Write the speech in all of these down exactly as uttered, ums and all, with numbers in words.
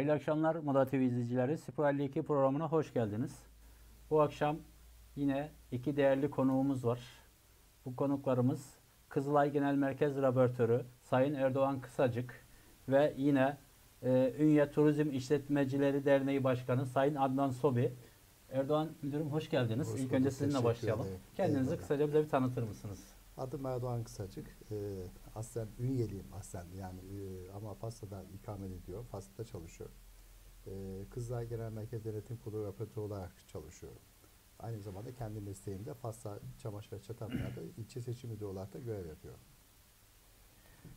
Hayırlı akşamlar Moda T V izleyicileri. Spor elli iki programına hoş geldiniz. Bu akşam yine iki değerli konuğumuz var. Bu konuklarımız Kızılay Genel Merkez Laboratuvarı Sayın Erdoğan Kısacık ve yine e, Ünye Turizm İşletmecileri Derneği Başkanı Sayın Adnan Sobi. Erdoğan Müdürüm hoş geldiniz. Hoş bulduk. İlk önce sizinle başlayalım. Ederim. Kendinizi Eyvallah. Kısaca bize bir tanıtır mısınız? Adım Erdoğan Kısacık. Ee, aslen Ünyeliyim aslen yani e, ama Fas'ta ikamet ediyor. Fas'ta çalışıyorum. Ee, Kızılay Genel Merkez Denetim Kurulu raportörü olarak çalışıyorum. Aynı zamanda kendi mesleğimde Fas'ta çamaşır ve çatallarda ilçe seçim müdürü olarak da görev yapıyorum.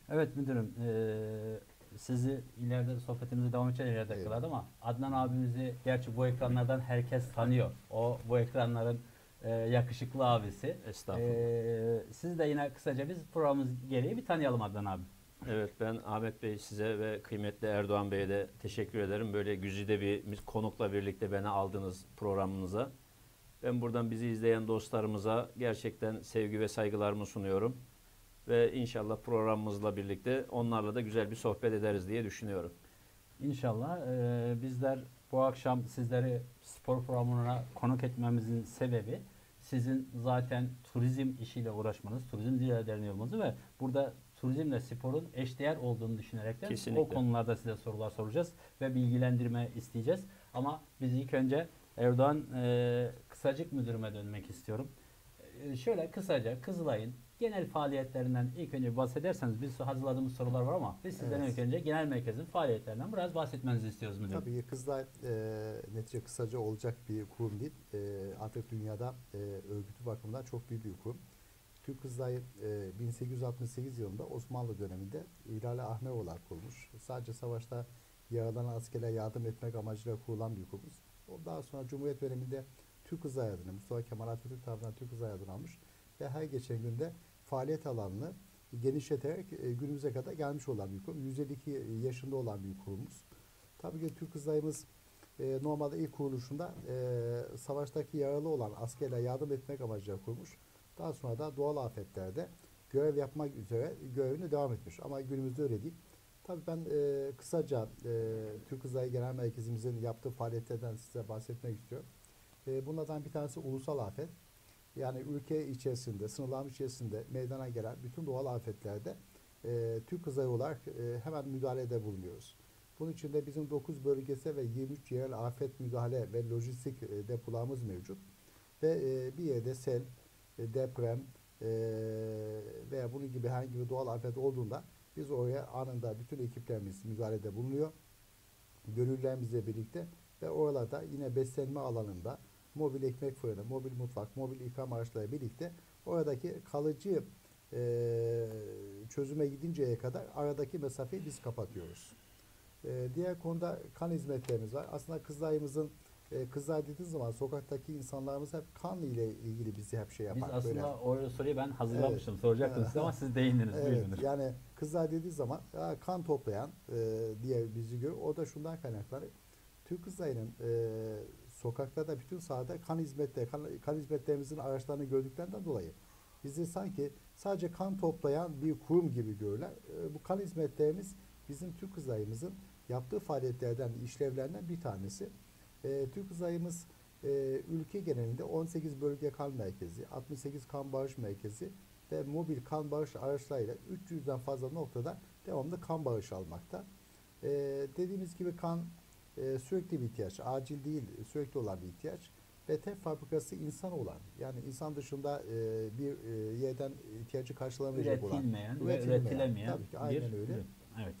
Evet müdürüm, e, sizi ileride sohbetimize devam edeceğiz ileride evet. kılardı ama Adnan abimizi gerçi bu ekranlardan herkes tanıyor. O bu ekranların Ee, yakışıklı abisi. Estağfurullah. Ee, siz de yine kısaca biz programımız gereği bir tanıyalım Adnan abi. Evet, ben Ahmet Bey size ve kıymetli Erdoğan Bey'e de teşekkür ederim. Böyle güzide bir konukla birlikte beni aldınız programınıza. Ben buradan bizi izleyen dostlarımıza gerçekten sevgi ve saygılarımı sunuyorum. Ve inşallah programımızla birlikte onlarla da güzel bir sohbet ederiz diye düşünüyorum. İnşallah. Ee, bizler bu akşam sizleri spor programına konuk etmemizin sebebi sizin zaten turizm işiyle uğraşmanız, turizm liderliği olmanız ve burada turizmle sporun eşdeğer olduğunu düşünerekten Kesinlikle. o konularda size sorular soracağız ve bilgilendirme isteyeceğiz. Ama biz ilk önce Erdoğan e, Kısacık müdürüme dönmek istiyorum. E, şöyle kısaca Kızılay'ın genel faaliyetlerinden ilk önce bahsederseniz, biz hazırladığımız sorular var ama biz sizden evet. ilk önce genel merkezin faaliyetlerinden biraz bahsetmenizi istiyoruz müdürüm. Tabii Kızılay e, netice kısaca olacak bir kurum değil. E, artık dünyada e, örgütü bakımından çok büyük bir kurum. Türk Kızılay e, bin sekiz yüz altmış sekiz yılında Osmanlı döneminde İlale Ahmer olarak kurulmuş. Sadece savaşta yaralanan askerlere yardım etmek amacıyla kurulan bir kurumuz. Daha sonra Cumhuriyet döneminde Türk Kızılay adını, Mustafa Kemal Atatürk tarafından Türk Kızılay adını almış ve her geçen günde faaliyet alanını genişleterek günümüze kadar gelmiş olan bir kurum. yüz elli iki yaşında olan bir kurumumuz. Tabii ki Türk Kızılay'ımız e, normalde ilk kuruluşunda e, savaştaki yaralı olan askerlere yardım etmek amacıyla kurulmuş. Daha sonra da doğal afetlerde görev yapmak üzere görevini devam etmiş. Ama günümüzde öyle değil. Tabii ben e, kısaca e, Türk Kızılay Genel Merkezimizin yaptığı faaliyetlerden size bahsetmek istiyorum. E, bunlardan bir tanesi ulusal afet. Yani ülke içerisinde, sınırlar içerisinde meydana gelen bütün doğal afetlerde e, Türk Kızılayı olarak e, hemen müdahalede bulunuyoruz. Bunun için de bizim dokuz bölgesel ve yirmi üç yerel afet müdahale ve lojistik e, depolarımız mevcut. Ve e, bir yerde sel, e, deprem e, veya bunun gibi herhangi bir doğal afet olduğunda biz oraya anında bütün ekiplerimiz müdahalede bulunuyor. Gönüllerimizle birlikte ve oralarda yine beslenme alanında mobil ekmek fırını, mobil mutfak, mobil yıkama araçları birlikte oradaki kalıcı e, çözüme gidinceye kadar aradaki mesafeyi biz kapatıyoruz. E, diğer konuda kan hizmetlerimiz var. Aslında Kızılay'ımızın e, Kızılay dediğiniz zaman sokaktaki insanlarımız hep kan ile ilgili bizi hep şey yapar. Biz aslında böyle. Orada soruyu ben hazırlamıştım. Evet. Soracaktım evet. size ama siz değindiniz. Evet. Yani Kızılay dediği zaman ya, kan toplayan e, diye bizi görüyor. O da şundan kaynaklanıyor. Türk Kızılay'ın e, sokaklarda bütün sahada kan hizmetleri, kan, kan hizmetlerimizin araçlarını gördüklerinden dolayı bizi sanki sadece kan toplayan bir kurum gibi görürler. E, bu kan hizmetlerimiz bizim Türk Kızılay'ımızın yaptığı faaliyetlerden, işlevlerinden bir tanesi. E, Türk Kızılay'ımız e, ülke genelinde on sekiz bölge kan merkezi, altmış sekiz kan bağış merkezi ve mobil kan bağış araçlarıyla üç yüzden fazla noktada devamlı kan bağışı almakta. E, dediğimiz gibi kan Ee, sürekli bir ihtiyaç, acil değil sürekli olan bir ihtiyaç ve T E F fabrikası insan olan, yani insan dışında e, bir e, yerden ihtiyacı karşılamayacak olan, üretilmeyen, üretilmeyen, üretilemeyen tabii ki, aynen bir, öyle. Bir, evet.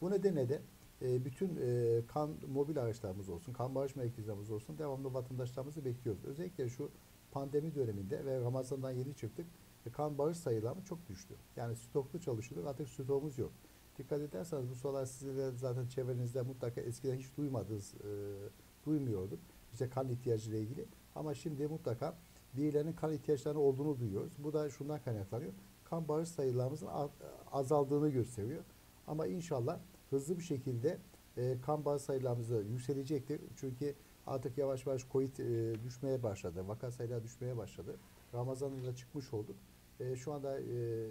Bu nedenle de e, bütün e, kan mobil araçlarımız olsun, kan bağış merkezlerimiz olsun devamlı vatandaşlarımızı bekliyoruz. Özellikle şu pandemi döneminde ve Ramazan'dan yeni çıktık, e, kan bağış sayılarımız çok düştü. Yani stoklu çalışıyorduk, artık stokumuz yok. Dikkat ederseniz bu sorular size de zaten çevrenizde mutlaka eskiden hiç duymadınız, e, duymuyorduk. İşte kan ihtiyacı ile ilgili. Ama şimdi mutlaka birilerinin kan ihtiyaçlarının olduğunu duyuyoruz. Bu da şundan kaynaklanıyor. Kan bağış sayılarımızın azaldığını gösteriyor. Ama inşallah hızlı bir şekilde e, kan bağış sayılarımız da yükselecektir. Çünkü artık yavaş yavaş COVID e, düşmeye başladı. Vaka sayıları düşmeye başladı. Ramazan'da çıkmış olduk. E, şu anda e,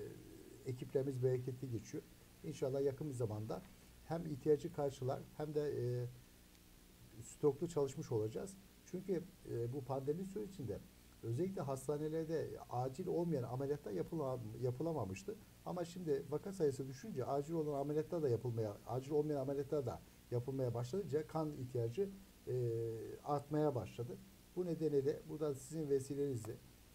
ekiplerimiz bereketli geçiyor. İnşallah yakın bir zamanda hem ihtiyacı karşılar hem de e, stoklu çalışmış olacağız. Çünkü e, bu pandemi sürecinde özellikle hastanelerde acil olmayan ameliyatlar yapılam yapılamamıştı. Ama şimdi vaka sayısı düşünce acil olan ameliyatlar da yapılmaya, acil olmayan ameliyatlar da yapılmaya başladıkça kan ihtiyacı e, artmaya başladı. Bu nedenle buradan sizin vesilenizle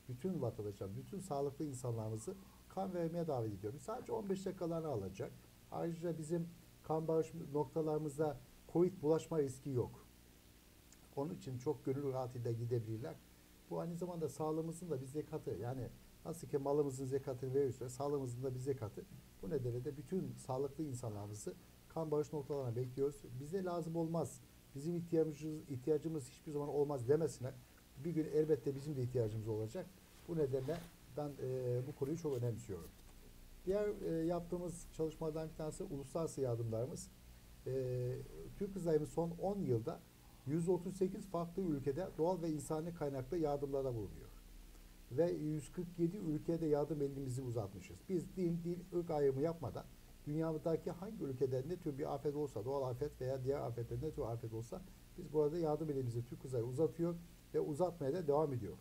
bütün vatandaşlar, bütün sağlıklı insanlarımızı kan vermeye davet ediyorum. Sadece on beş dakikalarını alacak. Ayrıca bizim kan bağış noktalarımızda COVID bulaşma riski yok. Onun için çok gönül rahatıyla gidebilirler. Bu aynı zamanda sağlığımızın da bir zekatı. Yani nasıl ki malımızın zekatını veriyorsa sağlığımızın da bir zekatı. Bu nedenle de bütün sağlıklı insanlarımızı kan bağış noktalarına bekliyoruz. Bize lazım olmaz, bizim ihtiyacımız, ihtiyacımız hiçbir zaman olmaz demesine bir gün elbette bizim de ihtiyacımız olacak. Bu nedenle ben e, bu konuyu çok önemsiyorum. Diğer e, yaptığımız çalışmalardan bir tanesi uluslararası yardımlarımız. E, Türk Kızılay'ın son on yılda yüz otuz sekiz farklı ülkede doğal ve insani kaynaklı yardımlara bulunuyor. Ve yüz kırk yedi ülkede yardım elimizi uzatmışız. Biz din, dil, ırk ayrımı yapmadan dünyadaki hangi ülkede ne tür bir afet olsa, doğal afet veya diğer afetler ne tür afet olsa biz burada yardım elimizi Türk Kızılay'a uzatıyor ve uzatmaya da devam ediyor.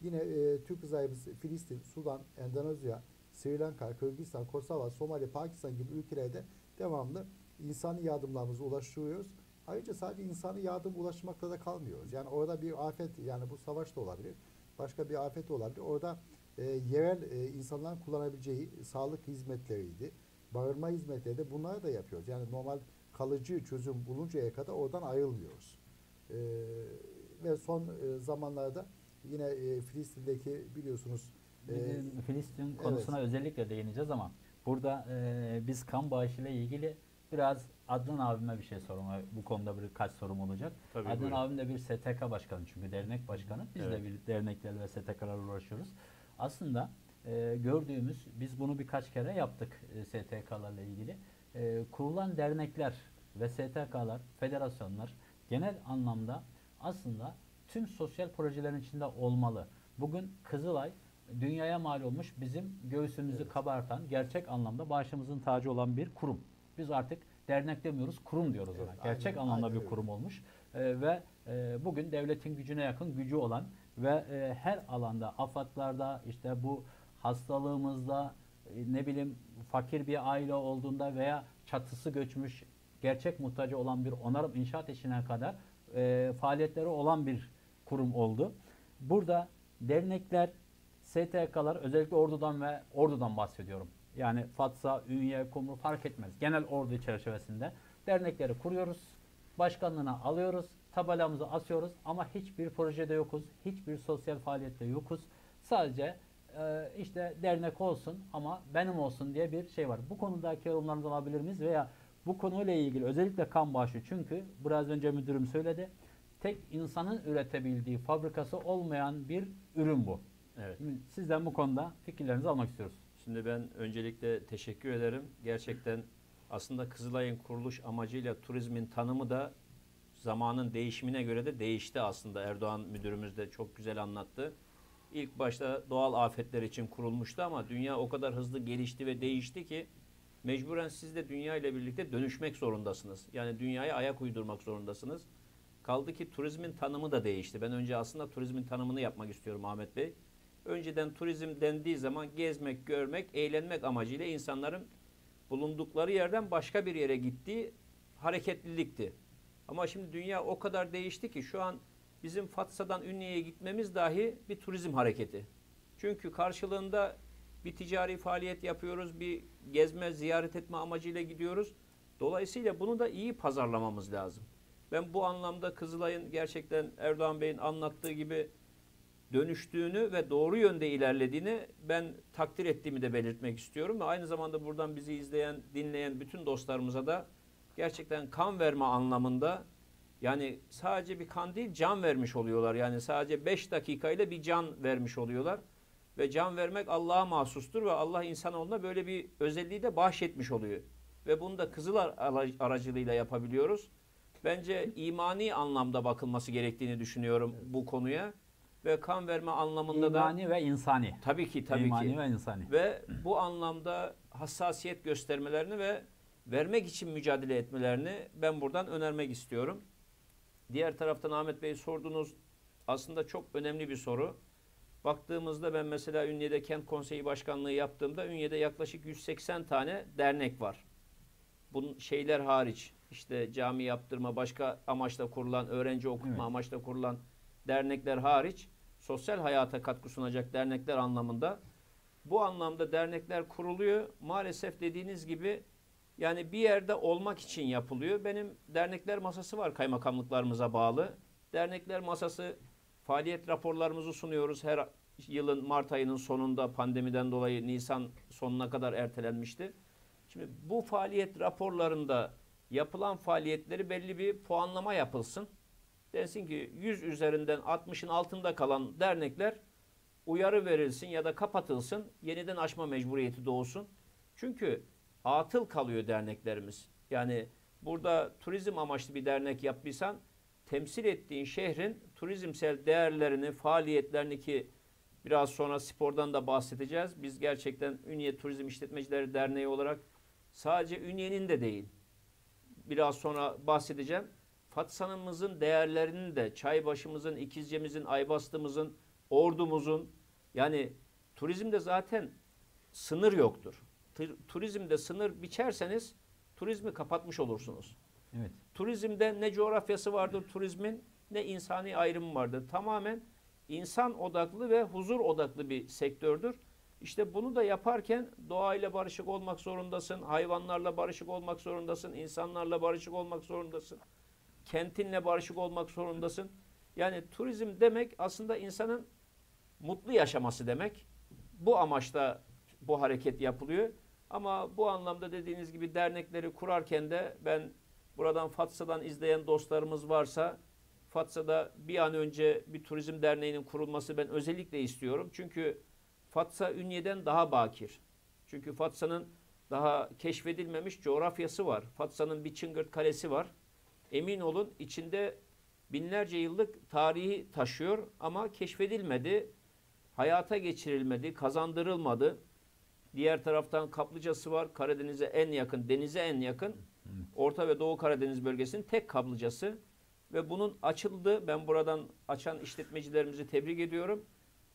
Yine e, Türk Kızılay'ımız Filistin, Sudan, Endonezya, Sri Lanka, Kırgızistan, Kosova, Somali, Pakistan gibi ülkelerde devamlı insani yardımlarımıza ulaştırıyoruz. Ayrıca sadece insani yardım ulaşmakla da kalmıyoruz. Yani orada bir afet, yani bu savaş da olabilir, başka bir afet olabilir. Orada e, yerel e, insanların kullanabileceği sağlık hizmetleriydi, barınma hizmetleri de bunları da yapıyoruz. Yani normal kalıcı çözüm buluncaya kadar oradan ayrılmıyoruz. E, ve son e, zamanlarda yine e, Filistin'deki biliyorsunuz e, Filistin konusuna evet. özellikle değineceğiz ama burada e, biz kan bağışıyla ilgili biraz Adnan abime bir şey sorum. Bu konuda birkaç sorum olacak. Tabii, Adnan buyurun. abim de bir S T K başkanı, çünkü dernek başkanı. Biz evet. de bir derneklerle ve S T K'larla uğraşıyoruz. Aslında e, gördüğümüz, biz bunu birkaç kere yaptık e, S T K'larla ilgili. E, kurulan dernekler ve S T K'lar, federasyonlar genel anlamda aslında tüm sosyal projelerin içinde olmalı. Bugün Kızılay dünyaya mal olmuş, bizim göğsümüzü evet. kabartan, gerçek anlamda başımızın tacı olan bir kurum. Biz artık dernek demiyoruz, kurum diyoruz evet, ona. Gerçek aynen, anlamda aynen. bir kurum olmuş. Ee, ve e, bugün devletin gücüne yakın gücü olan ve e, her alanda, afatlarda, işte bu hastalığımızda, e, ne bileyim fakir bir aile olduğunda veya çatısı göçmüş, gerçek muhtacı olan bir onarım inşaat işine kadar e, faaliyetleri olan bir kurum oldu. Burada dernekler, S T K'lar, özellikle Ordu'dan ve Ordu'dan bahsediyorum. Yani Fatsa, Ünye, Kumru fark etmez. Genel Ordu çerçevesinde dernekleri kuruyoruz. Başkanlığına alıyoruz. Tabelamızı asıyoruz. Ama hiçbir projede yokuz. Hiçbir sosyal faaliyette yokuz. Sadece e, işte dernek olsun ama benim olsun diye bir şey var. Bu konudaki yorumlarınızı alabilir miyiz? Veya bu konuyla ilgili özellikle kan bağışı. Çünkü biraz önce müdürüm söyledi. Tek insanın üretebildiği, fabrikası olmayan bir ürün bu. Evet. Sizden bu konuda fikirlerinizi almak istiyoruz. Şimdi ben öncelikle teşekkür ederim. Gerçekten aslında Kızılay'ın kuruluş amacıyla turizmin tanımı da zamanın değişimine göre de değişti aslında. Erdoğan müdürümüz de çok güzel anlattı. İlk başta doğal afetler için kurulmuştu ama dünya o kadar hızlı gelişti ve değişti ki mecburen siz de dünya ile birlikte dönüşmek zorundasınız. Yani dünyaya ayak uydurmak zorundasınız. Kaldı ki turizmin tanımı da değişti. Ben önce aslında turizmin tanımını yapmak istiyorum Ahmet Bey. Önceden turizm dendiği zaman gezmek, görmek, eğlenmek amacıyla insanların bulundukları yerden başka bir yere gittiği hareketlilikti. Ama şimdi dünya o kadar değişti ki şu an bizim Fatsa'dan Ünye'ye gitmemiz dahi bir turizm hareketi. Çünkü karşılığında bir ticari faaliyet yapıyoruz, bir gezme, ziyaret etme amacıyla gidiyoruz. Dolayısıyla bunu da iyi pazarlamamız lazım. Ben bu anlamda Kızılay'ın gerçekten Erdoğan Bey'in anlattığı gibi dönüştüğünü ve doğru yönde ilerlediğini ben takdir ettiğimi de belirtmek istiyorum. Ve aynı zamanda buradan bizi izleyen, dinleyen bütün dostlarımıza da gerçekten kan verme anlamında, yani sadece bir kan değil can vermiş oluyorlar. Yani sadece beş dakikayla bir can vermiş oluyorlar. Ve can vermek Allah'a mahsustur ve Allah insanoğluna böyle bir özelliği de bahşetmiş oluyor. Ve bunu da Kızılay aracılığıyla yapabiliyoruz. Bence imani anlamda bakılması gerektiğini düşünüyorum bu konuya. Ve kan verme anlamında İmani da... İmani ve insani. Tabii ki, tabii İmani ki. İmani ve insani. Ve bu anlamda hassasiyet göstermelerini ve vermek için mücadele etmelerini ben buradan önermek istiyorum. Diğer taraftan Ahmet Bey sordunuz. Aslında çok önemli bir soru. Baktığımızda ben mesela Ünye'de kent konseyi başkanlığı yaptığımda Ünye'de yaklaşık yüz seksen tane dernek var. Bunun şeyler hariç işte cami yaptırma, başka amaçla kurulan, öğrenci okutma evet. amaçla kurulan dernekler hariç sosyal hayata katkı sunacak dernekler anlamında. Bu anlamda dernekler kuruluyor. Maalesef dediğiniz gibi yani bir yerde olmak için yapılıyor. Benim dernekler masası var kaymakamlıklarımıza bağlı. Dernekler masası faaliyet raporlarımızı sunuyoruz. Her yılın Mart ayının sonunda pandemiden dolayı Nisan sonuna kadar ertelenmişti. Şimdi bu faaliyet raporlarında yapılan faaliyetleri belli bir puanlama yapılsın. Densin ki yüz üzerinden altmışın altında kalan dernekler uyarı verilsin ya da kapatılsın. Yeniden açma mecburiyeti doğsun. Çünkü atıl kalıyor derneklerimiz. Yani burada turizm amaçlı bir dernek yaptıysan temsil ettiğin şehrin turizmsel değerlerini, faaliyetlerini ki biraz sonra spordan da bahsedeceğiz. Biz gerçekten Ünye Turizm İşletmecileri Derneği olarak sadece Ünye'nin de değil, biraz sonra bahsedeceğim. Fatsan'ımızın değerlerini de Çaybaşı'mızın, İkizce'mizin, Aybastı'mızın, Ordu'muzun yani turizmde zaten sınır yoktur. Turizmde sınır biçerseniz turizmi kapatmış olursunuz. Evet. Turizmde ne coğrafyası vardır turizmin ne insani ayrımı vardır. Tamamen insan odaklı ve huzur odaklı bir sektördür. İşte bunu da yaparken doğayla barışık olmak zorundasın, hayvanlarla barışık olmak zorundasın, insanlarla barışık olmak zorundasın, kentinle barışık olmak zorundasın. Yani turizm demek aslında insanın mutlu yaşaması demek. Bu amaçla bu hareket yapılıyor. Ama bu anlamda dediğiniz gibi dernekleri kurarken de ben buradan Fatsa'dan izleyen dostlarımız varsa Fatsa'da bir an önce bir turizm derneğinin kurulması ben özellikle istiyorum. Çünkü Fatsa Ünye'den daha bakir. Çünkü Fatsa'nın daha keşfedilmemiş coğrafyası var. Fatsa'nın bir Çıngırt Kalesi var. Emin olun içinde binlerce yıllık tarihi taşıyor ama keşfedilmedi, hayata geçirilmedi, kazandırılmadı. Diğer taraftan kaplıcası var. Karadeniz'e en yakın, denize en yakın. Orta ve Doğu Karadeniz bölgesinin tek kaplıcası. Ve bunun açıldı. Ben buradan açan işletmecilerimizi tebrik ediyorum.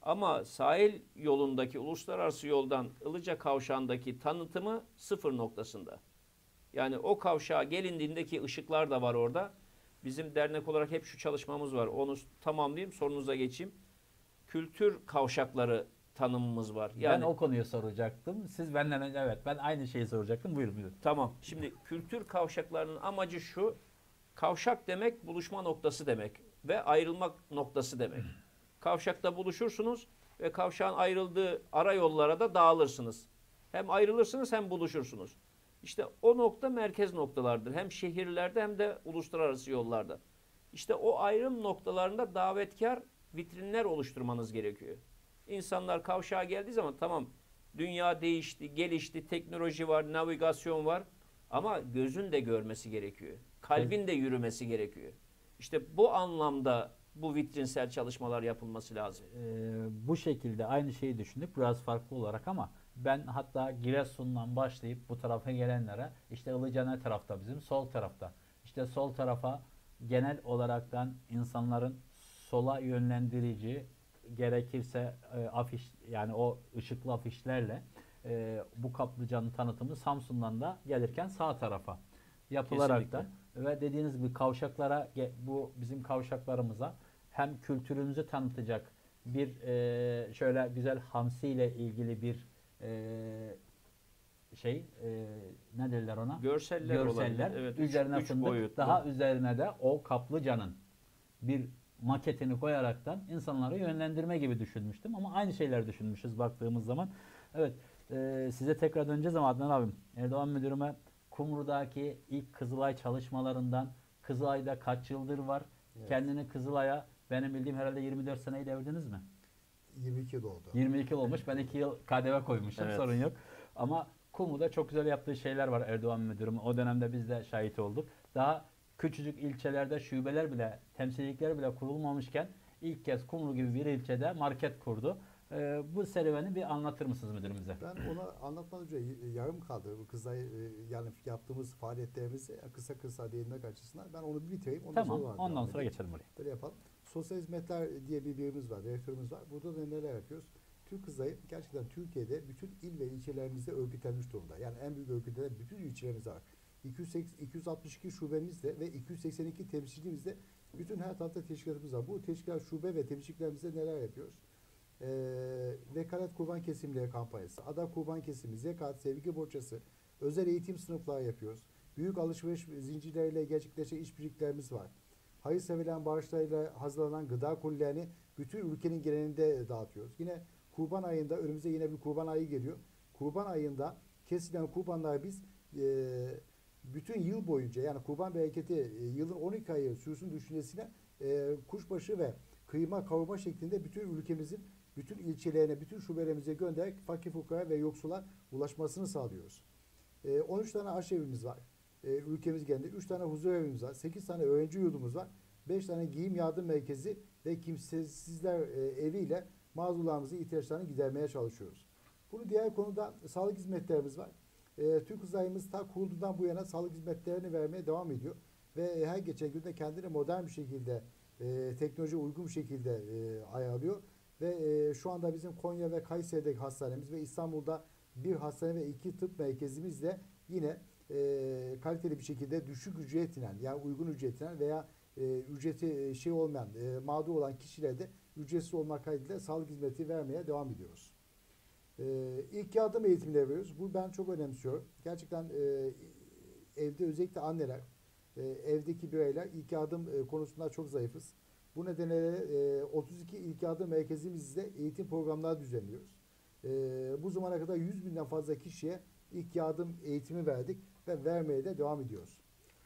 Ama sahil yolundaki, uluslararası yoldan Ilıca kavşağındaki tanıtımı sıfır noktasında. Yani o kavşağa gelindiğindeki ışıklar da var orada. Bizim dernek olarak hep şu çalışmamız var. Onu tamamlayayım, sorunuza geçeyim. Kültür kavşakları tanımımız var. Yani, ben o konuyu soracaktım. Siz benden önce evet ben aynı şeyi soracaktım. Buyurun buyurun. Tamam. Şimdi kültür kavşaklarının amacı şu. Kavşak demek buluşma noktası demek ve ayrılmak noktası demek. Kavşakta buluşursunuz ve kavşağın ayrıldığı ara yollara da dağılırsınız. Hem ayrılırsınız hem buluşursunuz. İşte o nokta merkez noktalardır. Hem şehirlerde hem de uluslararası yollarda. İşte o ayrım noktalarında davetkar vitrinler oluşturmanız gerekiyor. İnsanlar kavşağa geldiği zaman tamam dünya değişti, gelişti, teknoloji var, navigasyon var ama gözün de görmesi gerekiyor. Kalbin de yürümesi gerekiyor. İşte bu anlamda bu vitrinsel çalışmalar yapılması lazım. Ee, bu şekilde aynı şeyi düşündük biraz farklı olarak ama ben hatta Giresun'dan başlayıp bu tarafa gelenlere işte Ilıca ne tarafta bizim? Sol tarafta. İşte sol tarafa genel olaraktan insanların sola yönlendirici gerekirse e, afiş yani o ışıklı afişlerle e, bu kaplıcanın tanıtımı Samsun'dan da gelirken sağ tarafa yapılarak da ve dediğiniz gibi kavşaklara bu bizim kavşaklarımıza hem kültürümüzü tanıtacak bir e, şöyle güzel hamsi ile ilgili bir e, şey e, ne derler ona? Görseller, görseller olabilir. Evet, üzerine üç, fındık üç daha üzerine de o kaplıcanın bir maketini koyaraktan insanları yönlendirme gibi düşünmüştüm. Ama aynı şeyler düşünmüşüz baktığımız zaman. Evet e, size tekrar döneceğiz ama Adnan abim Erdoğan müdürüme Kumru'daki ilk Kızılay çalışmalarından Kızılay'da kaç yıldır var? Evet. Kendini Kızılay'a benim bildiğim herhalde yirmi dört seneyi devirdiniz mi? yirmi iki yıl oldu. yirmi iki yıl olmuş. Ben iki yıl K D V koymuşum. Evet. Sorun yok. Ama Kumru'da çok güzel yaptığı şeyler var Erdoğan müdürüm. O dönemde biz de şahit olduk. Daha küçücük ilçelerde şubeler bile, temsilcilikler bile kurulmamışken ilk kez Kumru gibi bir ilçede market kurdu. Ee, bu serüveni bir anlatır mısınız müdürümüze? Ben ona anlatmadan önce yarım kaldı. Bu kızla e, yani yaptığımız faaliyetlerimizi kısa kısa değinmek açısından ben onu bir bitireyim. Ondan tamam. Sonra ondan sonra geçelim buraya. Böyle yapalım. Sosyal hizmetler diye bir birimiz var, direktörümüz var. Burada da neler yapıyoruz? Türk Kızılay'ı gerçekten Türkiye'de bütün il ve ilçelerimizde örgütlenmiş durumda. Yani en büyük örgütlenmiş bütün ilçelerimiz var. iki yüz altmış iki şubemizde ve iki yüz seksen iki temsilcimizde bütün her tarafta teşkilatımız var. Bu teşkilat, şube ve temsilcilerimizde neler yapıyoruz? Ee, vekalet kurban kesimleri kampanyası, adak kurban kesimi, zekat, sevgi borçası, özel eğitim sınıfları yapıyoruz. Büyük alışveriş zincirleriyle gerçekleşen işbirliklerimiz var. Hayırseverlerin bağışlarıyla hazırlanan gıda kulilerini bütün ülkenin genelinde dağıtıyoruz. Yine kurban ayında, önümüze yine bir kurban ayı geliyor. Kurban ayında kesilen kurbanlar biz e, bütün yıl boyunca, yani kurban bereketi e, yılın on iki ayı sürsün düşüncesine e, kuşbaşı ve kıyma kavurma şeklinde bütün ülkemizin bütün ilçelerine, bütün şubelerimize göndererek fakir fukara ve yoksula ulaşmasını sağlıyoruz. E, on üç tane aşevimiz var. E, ülkemiz genelinde üç tane huzur evimiz var. sekiz tane öğrenci yurdumuz var. beş tane giyim yardım merkezi ve kimsesizler e, eviyle mağdurlarımızın ihtiyaçlarını gidermeye çalışıyoruz. Bunu diğer konuda sağlık hizmetlerimiz var. E, Türk Kızılay'ımız ta kurulduğundan bu yana sağlık hizmetlerini vermeye devam ediyor. Ve her geçen günde kendini modern bir şekilde, e, teknoloji uygun bir şekilde e, ayarlıyor. Ve e, şu anda bizim Konya ve Kayseri'deki hastanemiz ve İstanbul'da bir hastane ve iki tıp merkezimizle yine e, kaliteli bir şekilde düşük ücretine, yani uygun ücretine veya e, ücreti şey olmayan, e, mağdur olan kişilerde ücretsiz olmak kaydıyla sağlık hizmeti vermeye devam ediyoruz. E, ilk yardım eğitimleri veriyoruz. Bu ben çok önemsiyorum. Gerçekten e, evde özellikle anneler, e, evdeki bireyler ilk yardım e, konusunda çok zayıfız. Bu nedenle e, otuz iki ilk yardım merkezimizde eğitim programları düzenliyoruz. E, bu zamana kadar yüz binden fazla kişiye ilk yardım eğitimi verdik ve vermeye de devam ediyoruz.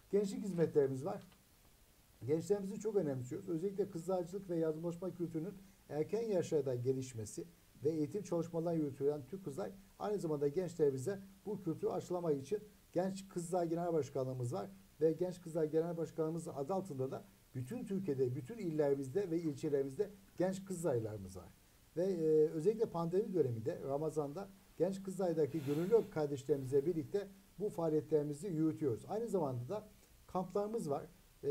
Gençlik hizmetlerimiz var. Gençlerimizi çok önemsiyoruz. Özellikle kızlarcılık ve yardımlaşma kültürünün erken yaşlarda gelişmesi ve eğitim çalışmalarına yürütülen Türk Kızılay aynı zamanda gençlerimize bu kültürü aşılamak için Genç Kızılay Genel Başkanlığımız var ve Genç Kızılay Genel Başkanlığımız adı altında da bütün Türkiye'de, bütün illerimizde ve ilçelerimizde genç Kızılaylarımız var. Ve e, özellikle pandemi döneminde Ramazan'da Genç Kızılay'daki gönüllü kardeşlerimizle birlikte bu faaliyetlerimizi yürütüyoruz. Aynı zamanda da kamplarımız var. E,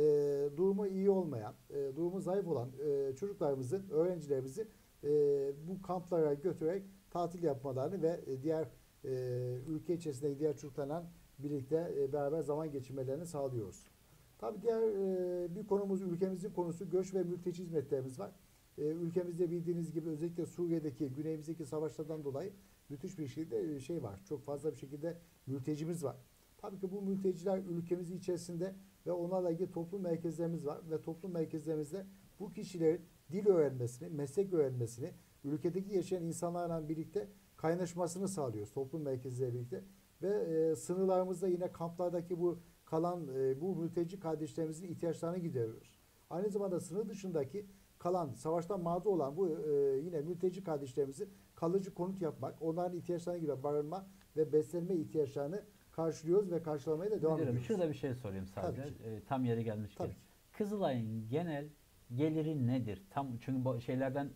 durumu iyi olmayan, e, durumu zayıf olan e, çocuklarımızın, öğrencilerimizi e, bu kamplara götürerek tatil yapmalarını ve e, diğer e, ülke içerisindeki diğer çocuklarla birlikte e, beraber zaman geçirmelerini sağlıyoruz. Tabii diğer e, bir konumuz, ülkemizin konusu göç ve mülteci hizmetlerimiz var. E, ülkemizde bildiğiniz gibi özellikle Suriye'deki, güneyimizdeki savaşlardan dolayı müthiş bir şekilde şey var. Çok fazla bir şekilde mültecimiz var. Tabii ki bu mülteciler ülkemiz içerisinde ve onlarla ilgili toplum merkezlerimiz var. Ve toplum merkezlerimizde bu kişilerin dil öğrenmesini, meslek öğrenmesini, ülkedeki yaşayan insanlarla birlikte kaynaşmasını sağlıyoruz toplum merkezleriyle birlikte. Ve e, sınırlarımızda yine kamplardaki bu kalan e, bu mülteci kardeşlerimizin ihtiyaçlarını gideriyoruz. Aynı zamanda sınır dışındaki kalan, savaştan mağdur olan bu e, yine mülteci kardeşlerimizi kalıcı konut yapmak, onların ihtiyaçlarına gibi barınma ve beslenme ihtiyaçlarını karşılıyoruz ve karşılamaya da devam Biliyorum, ediyoruz. Şurada bir şey sorayım sadece. E, tam yeri gelmişken. Kızılay'ın genel geliri nedir? Tam çünkü bu şeylerden,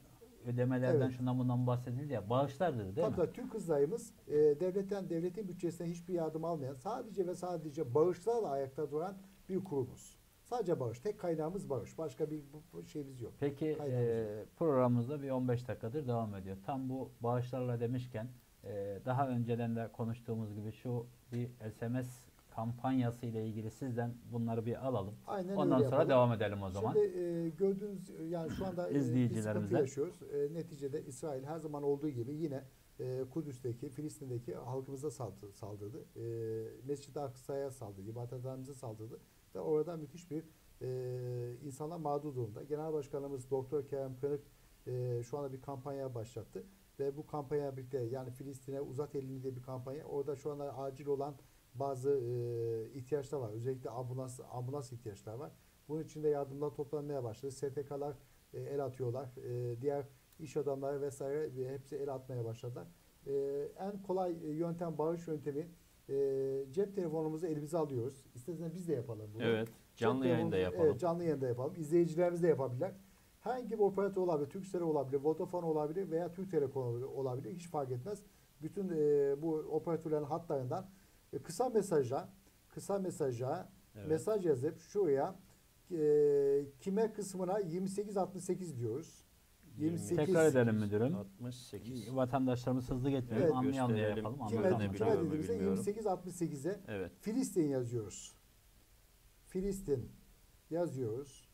ödemelerden, evet, şundan bundan bahsedildi ya, bağışlardır değil Tabii mi? Tabii Türk Kızılay'ımız e, devletten, devletin bütçesinden hiçbir yardım almayan, sadece ve sadece bağışlarla ayakta duran bir kurumuz. Sadece bağış. Tek kaynağımız bağış. Başka bir şeyimiz yok. Peki e, programımızda bir on beş dakikadır devam ediyor. Tam bu bağışlarla demişken e, daha önceden de konuştuğumuz gibi şu bir S M S kampanyası ile ilgili sizden bunları bir alalım. Aynen. Ondan sonra yapalım. Devam edelim o zaman. Şimdi e, gördüğünüz, yani şu anda izleyicilerimize yaşıyoruz. E, neticede İsrail her zaman olduğu gibi yine e, Kudüs'teki, Filistin'deki halkımıza saldırdı. saldırdı. E, Mescid-i Aksa'ya saldırdı. İbadethanemize saldırdı. Ve orada müthiş bir e, insanlar mağdur durumda. Genel Başkanımız Doktor Kerem Kınık e, şu anda bir kampanya başlattı. Ve bu kampanya birlikte, yani Filistin'e uzat elini diye bir kampanya. Orada şu anda acil olan bazı e, ihtiyaçlar var. Özellikle ambulans, ambulans ihtiyaçlar var. Bunun için de yardımlar toplanmaya başladı. S T K'lar e, el atıyorlar. E, diğer iş adamları vesaire e, hepsi el atmaya başladılar. E, en kolay yöntem, bağış yöntemi. E, cep telefonumuzu elimize alıyoruz. İsterseniz biz de yapalım bunu. Evet. Canlı yayında yapalım. Evet, canlı yayında yapalım. İzleyicilerimiz de yapabilirler. Herhangi bir operatör olabilir, Turkcell olabilir, Vodafone olabilir veya Türk Telekom olabilir, hiç fark etmez. Bütün e, bu operatörlerin hatlarından e, kısa mesaja, kısa mesaja evet. mesaj yazıp şuraya e, kime kısmına yirmi sekiz altmış sekiz diyoruz. yirmi sekiz, tekrar edelim müdürüm. altmış sekiz. Vatandaşlarımız hızlı getirelim, evet, anlayalım diye yapalım. Kime, kime dediğimizde yirmi sekiz altmış sekize evet. Filistin yazıyoruz. Filistin yazıyoruz.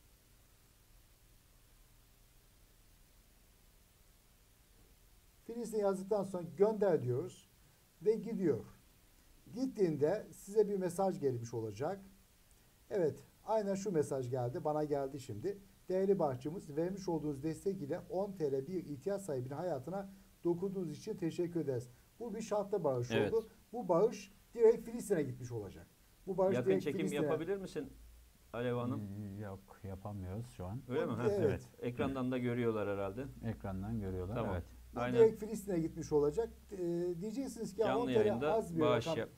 Filistin yazdıktan sonra gönder diyoruz ve gidiyor. Gittiğinde size bir mesaj gelmiş olacak. Evet, aynen şu mesaj geldi, bana geldi şimdi. Değerli bahçemiz, vermiş olduğunuz destek ile on TL bir ihtiyaç sahibinin hayatına dokunduğunuz için teşekkür ederiz. Bu bir şartlı bağış evet. oldu. Bu bağış direkt Filistin'e gitmiş olacak. Bu bağış yakın direkt çekim Filistin'e... yapabilir misin Alev Hanım? Yok, yapamıyoruz şu an. Öyle mi? Evet. evet. Ekrandan da görüyorlar herhalde. Ekrandan görüyorlar. Tamam. Evet. Aynen. Direkt Filistin'e gitmiş olacak. Ee, diyeceksiniz ki ya on TL az bir rakam. Yap.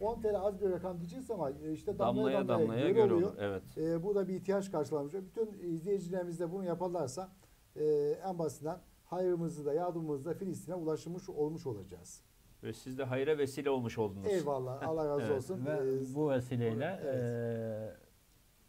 on TL az bir rakam diyeceğiz ama işte damlaya damlaya, damlaya göre oluyor. Olur, evet. Ee, bu da bir ihtiyaç karşılanmış. Bütün izleyicilerimiz de bunu yaparlarsa e, en basitinden hayrımızı da yardımımızı da Filistin'e ulaşmış olmuş olacağız. Ve siz de hayra vesile olmuş oldunuz. Eyvallah. Allah razı evet. olsun. Ve ee, bu vesileyle evet. e,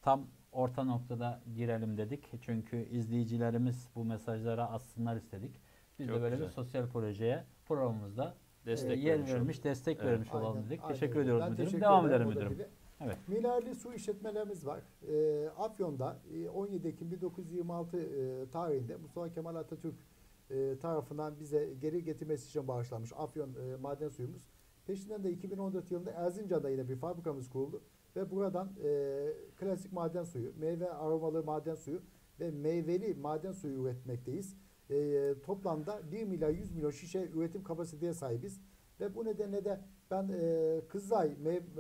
tam orta noktada girelim dedik. Çünkü izleyicilerimiz bu mesajlara atsınlar istedik. Biz Çok de böyle güzel. bir sosyal projeye programımızda destek yer vermiş, vermiş destek evet. vermiş olalım aynen, dedik. Aynen. Teşekkür ediyoruz ben müdürüm. Teşekkür Devam edelim müdürüm. Evet. Mineralli su işletmelerimiz var. E, Afyon'da e, on yedi Ekim bin dokuz yüz yirmi altı e, tarihinde Mustafa Kemal Atatürk e, tarafından bize geri getirmesi için bağışlanmış Afyon e, maden suyumuz. Peşinden de iki bin on dört yılında Erzincan'da yine bir fabrikamız kuruldu ve buradan e, klasik maden suyu, meyve aromalı maden suyu ve meyveli maden suyu üretmekteyiz. E, toplamda bir milyar yüz milyon şişe üretim kapasiteye sahibiz. Ve bu nedenle de ben e, Kızılay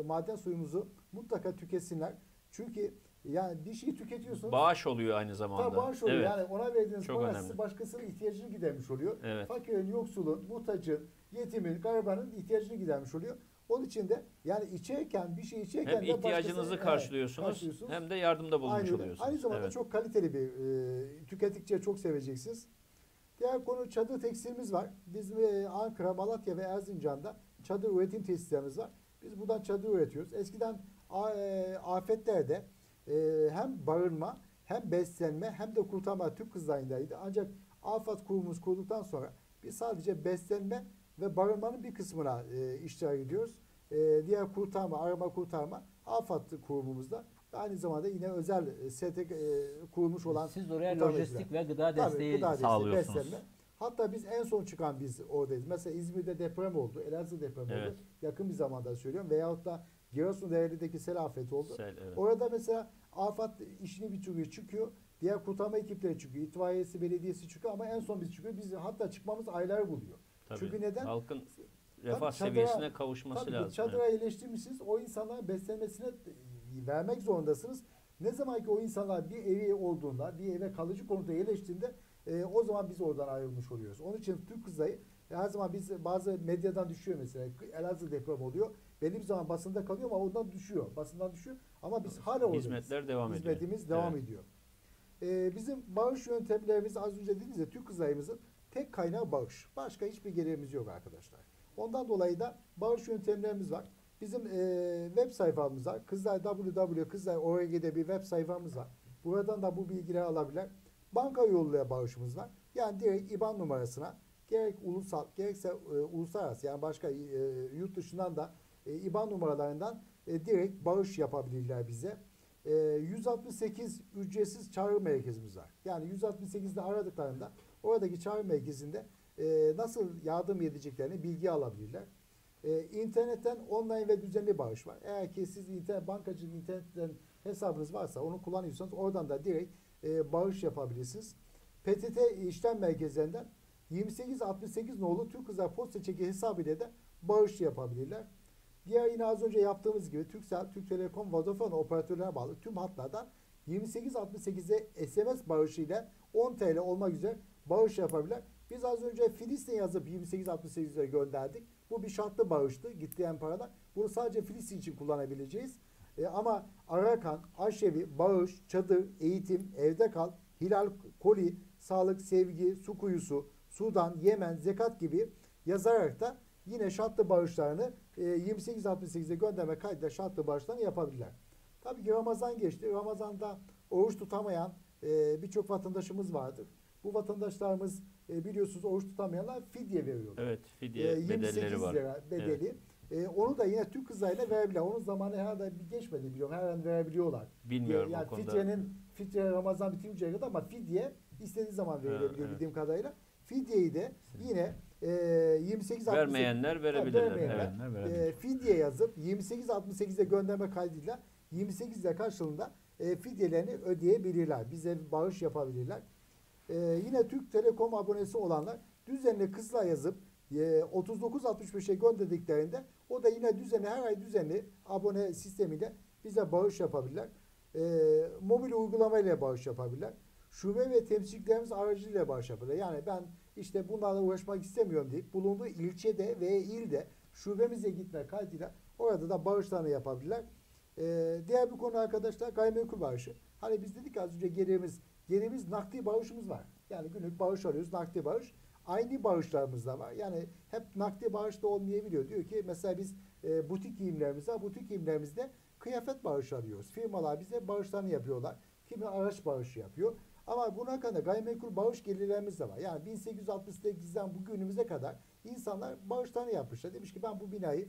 maden suyumuzu mutlaka tüketsinler. Çünkü yani bir şeyi tüketiyorsunuz. Bağış oluyor aynı zamanda. Tabii bağış oluyor. Evet. Yani ona verdiğiniz parası başkasının ihtiyacını gidermiş oluyor. Evet. Fakirin, yoksulun, muhtacın, yetimin, garibanın ihtiyacını gidermiş oluyor. Onun için de yani içerken bir şey içerken hem de ihtiyacınızı karşılıyorsunuz, karşılıyorsunuz hem de yardımda bulmuş aynı oluyorsunuz. Aynı zamanda evet. çok kaliteli bir e, tükettikçe çok seveceksiniz. Diğer konu çadır tekstilimiz var. Biz Ankara, Malatya ve Erzincan'da çadır üretim tesislerimiz var. Biz buradan çadır üretiyoruz. Eskiden afetlerde hem barınma, hem beslenme, hem de kurtarma Türk Kızılay'ındaydı. Ancak AFAD kurumumuz kurduktan sonra biz sadece beslenme ve barınmanın bir kısmına iştirak ediyoruz. Diğer kurtarma, arama kurtarma AFAD kurumumuzda. Aynı zamanda yine özel S T K kurulmuş olan... Siz oraya lojistik ve gıda desteği Tabii, gıda sağlıyorsunuz. Desteği, Hatta biz en son çıkan biz oradayız. Mesela İzmir'de deprem oldu, Elazığ deprem evet. oldu. Yakın bir zamanda söylüyorum. Veyahut da Giresun Devleti'deki sel afeti oldu. Sel, evet. Orada mesela afet işini bitiriyor, çıkıyor. Diğer kurtarma ekipleri çıkıyor. İtfaiyesi, belediyesi çıkıyor ama en son biz çıkıyor. Biz hatta çıkmamız aylar buluyor. Tabii, Çünkü neden? Halkın refah tabii, seviyesine çadıra, kavuşması tabii, lazım. Çadıra evet. iyileştirmişsiniz. O insanların beslenmesine... vermek zorundasınız. Ne zaman ki o insanlar bir evi olduğunda, bir eve kalıcı konuda yerleştiğinde e, o zaman biz oradan ayrılmış oluyoruz. Onun için Türk Kızılay'ı her zaman biz bazı medyadan düşüyor mesela. Elazığ deprem oluyor. Benim zaman basında kalıyor ama ondan düşüyor. Basından düşüyor ama biz hala oradayız. Hizmetler devam ediyor. Hizmetimiz devam evet. ediyor. E, bizim bağış yöntemlerimiz az önce dediğiniz gibi Türk Kızılay'ımızın tek kaynağı bağış. Başka hiçbir gelirimiz yok arkadaşlar. Ondan dolayı da bağış yöntemlerimiz var. Bizim e, web sayfamız var. Kızılay w w w nokta kızılay nokta org'de bir web sayfamız var. Buradan da bu bilgileri alabilir. Banka yoluyla bağışımız var. Yani direkt İ B A N numarasına gerek ulusal gerekse e, uluslararası yani başka e, yurt dışından da e, İ B A N numaralarından e, direkt bağış yapabilirler bize. E, yüz altmış sekiz ücretsiz çağrı merkezimiz var. Yani yüz altmış sekizde aradıklarında oradaki çağrı merkezinde e, nasıl yardım edeceklerini bilgi alabilirler. Ee, internetten online ve düzenli bağış var. Eğer ki siz internet, bankacılık internetten hesabınız varsa onu kullanıyorsanız oradan da direkt e, bağış yapabilirsiniz. P T T işlem merkezlerinden yirmi sekiz altmış sekiz nolu Türk Kızılay posta çeki hesabı ile de bağış yapabilirler. Diğer yine az önce yaptığımız gibi Turkcell, Türk Telekom, Vodafone operatörlerine bağlı tüm hatlardan yirmi sekiz altmış sekize S M S bağışı ile on TL olmak üzere bağış yapabilirler. Biz az önce Filistin yazıp yirmi sekiz altmış sekize gönderdik. Bu bir şartlı bağıştı. Gittiğin paradan. Bunu sadece Filistin için kullanabileceğiz. E, ama Arakan, Aşevi, Bağış, Çadır, Eğitim, Evde Kal, Hilal Koli, Sağlık, Sevgi, Su Kuyusu, Sudan, Yemen, Zekat gibi yazarak da yine şartlı bağışlarını yirmi sekiz altmış sekize gönderme kaydıyla şartlı bağışlarını yapabilirler. Tabii ki Ramazan geçti. Ramazan'da oruç tutamayan birçok vatandaşımız vardır. Bu vatandaşlarımız biliyorsunuz oruç tutamayanlar fidye veriyorlar. Evet, fidye e, bedelleri var. yirmi sekiz lira bedeli. Evet. E, onu da yine Türk kızlarıyla verebilirler. Onun zamanı herhalde geçmedi biliyorum. Her an verebiliyorlar. Bilmiyorum yani, o konuda. Fidyenin, fidye Ramazan bitinceye kadar, ama fidye istediği zaman verilebiliyor, evet, bildiğim kadarıyla. Fidyeyi de yine e, yirmi sekiz altmış sekiz vermeyenler verebilirler. Vermeyenler, verebilirler. E, fidye yazıp yirmi sekiz altmış sekize gönderme kaydıyla yirmi sekiz lira karşılığında e, fidyelerini ödeyebilirler. Bize bağış yapabilirler. Ee, yine Türk Telekom abonesi olanlar düzenli kızla yazıp e, otuz dokuz altmış beşe gönderdiklerinde o da yine düzenli, her ay düzenli abone sistemiyle bize bağış yapabilirler. E, mobil uygulamayla bağış yapabilirler. Şube ve temsilcilerimiz aracılığıyla bağış yapabilirler. Yani ben işte bunlarla uğraşmak istemiyorum deyip bulunduğu ilçede ve ilde şubemize gitme kaydıyla orada da bağışlarını yapabilirler. E, diğer bir konu arkadaşlar, gayrimenkul bağışı. Hani biz dedik az önce gelirimiz Gelirimiz nakdi bağışımız var. Yani günlük bağış alıyoruz, nakdi bağış. Aynı bağışlarımız da var. Yani hep nakdi bağış da olmayabiliyor. Diyor ki mesela biz e, butik giyimlerimizde, butik giyimlerimizde kıyafet bağışı alıyoruz. Firmalar bize bağışlarını yapıyorlar. Kimi araç bağışı yapıyor. Ama buna kadar gayrimenkul bağış gelirlerimiz de var. Yani bin sekiz yüz altmış sekizden bugünümüze kadar insanlar bağışlarını yapmışlar. Demiş ki ben bu binayı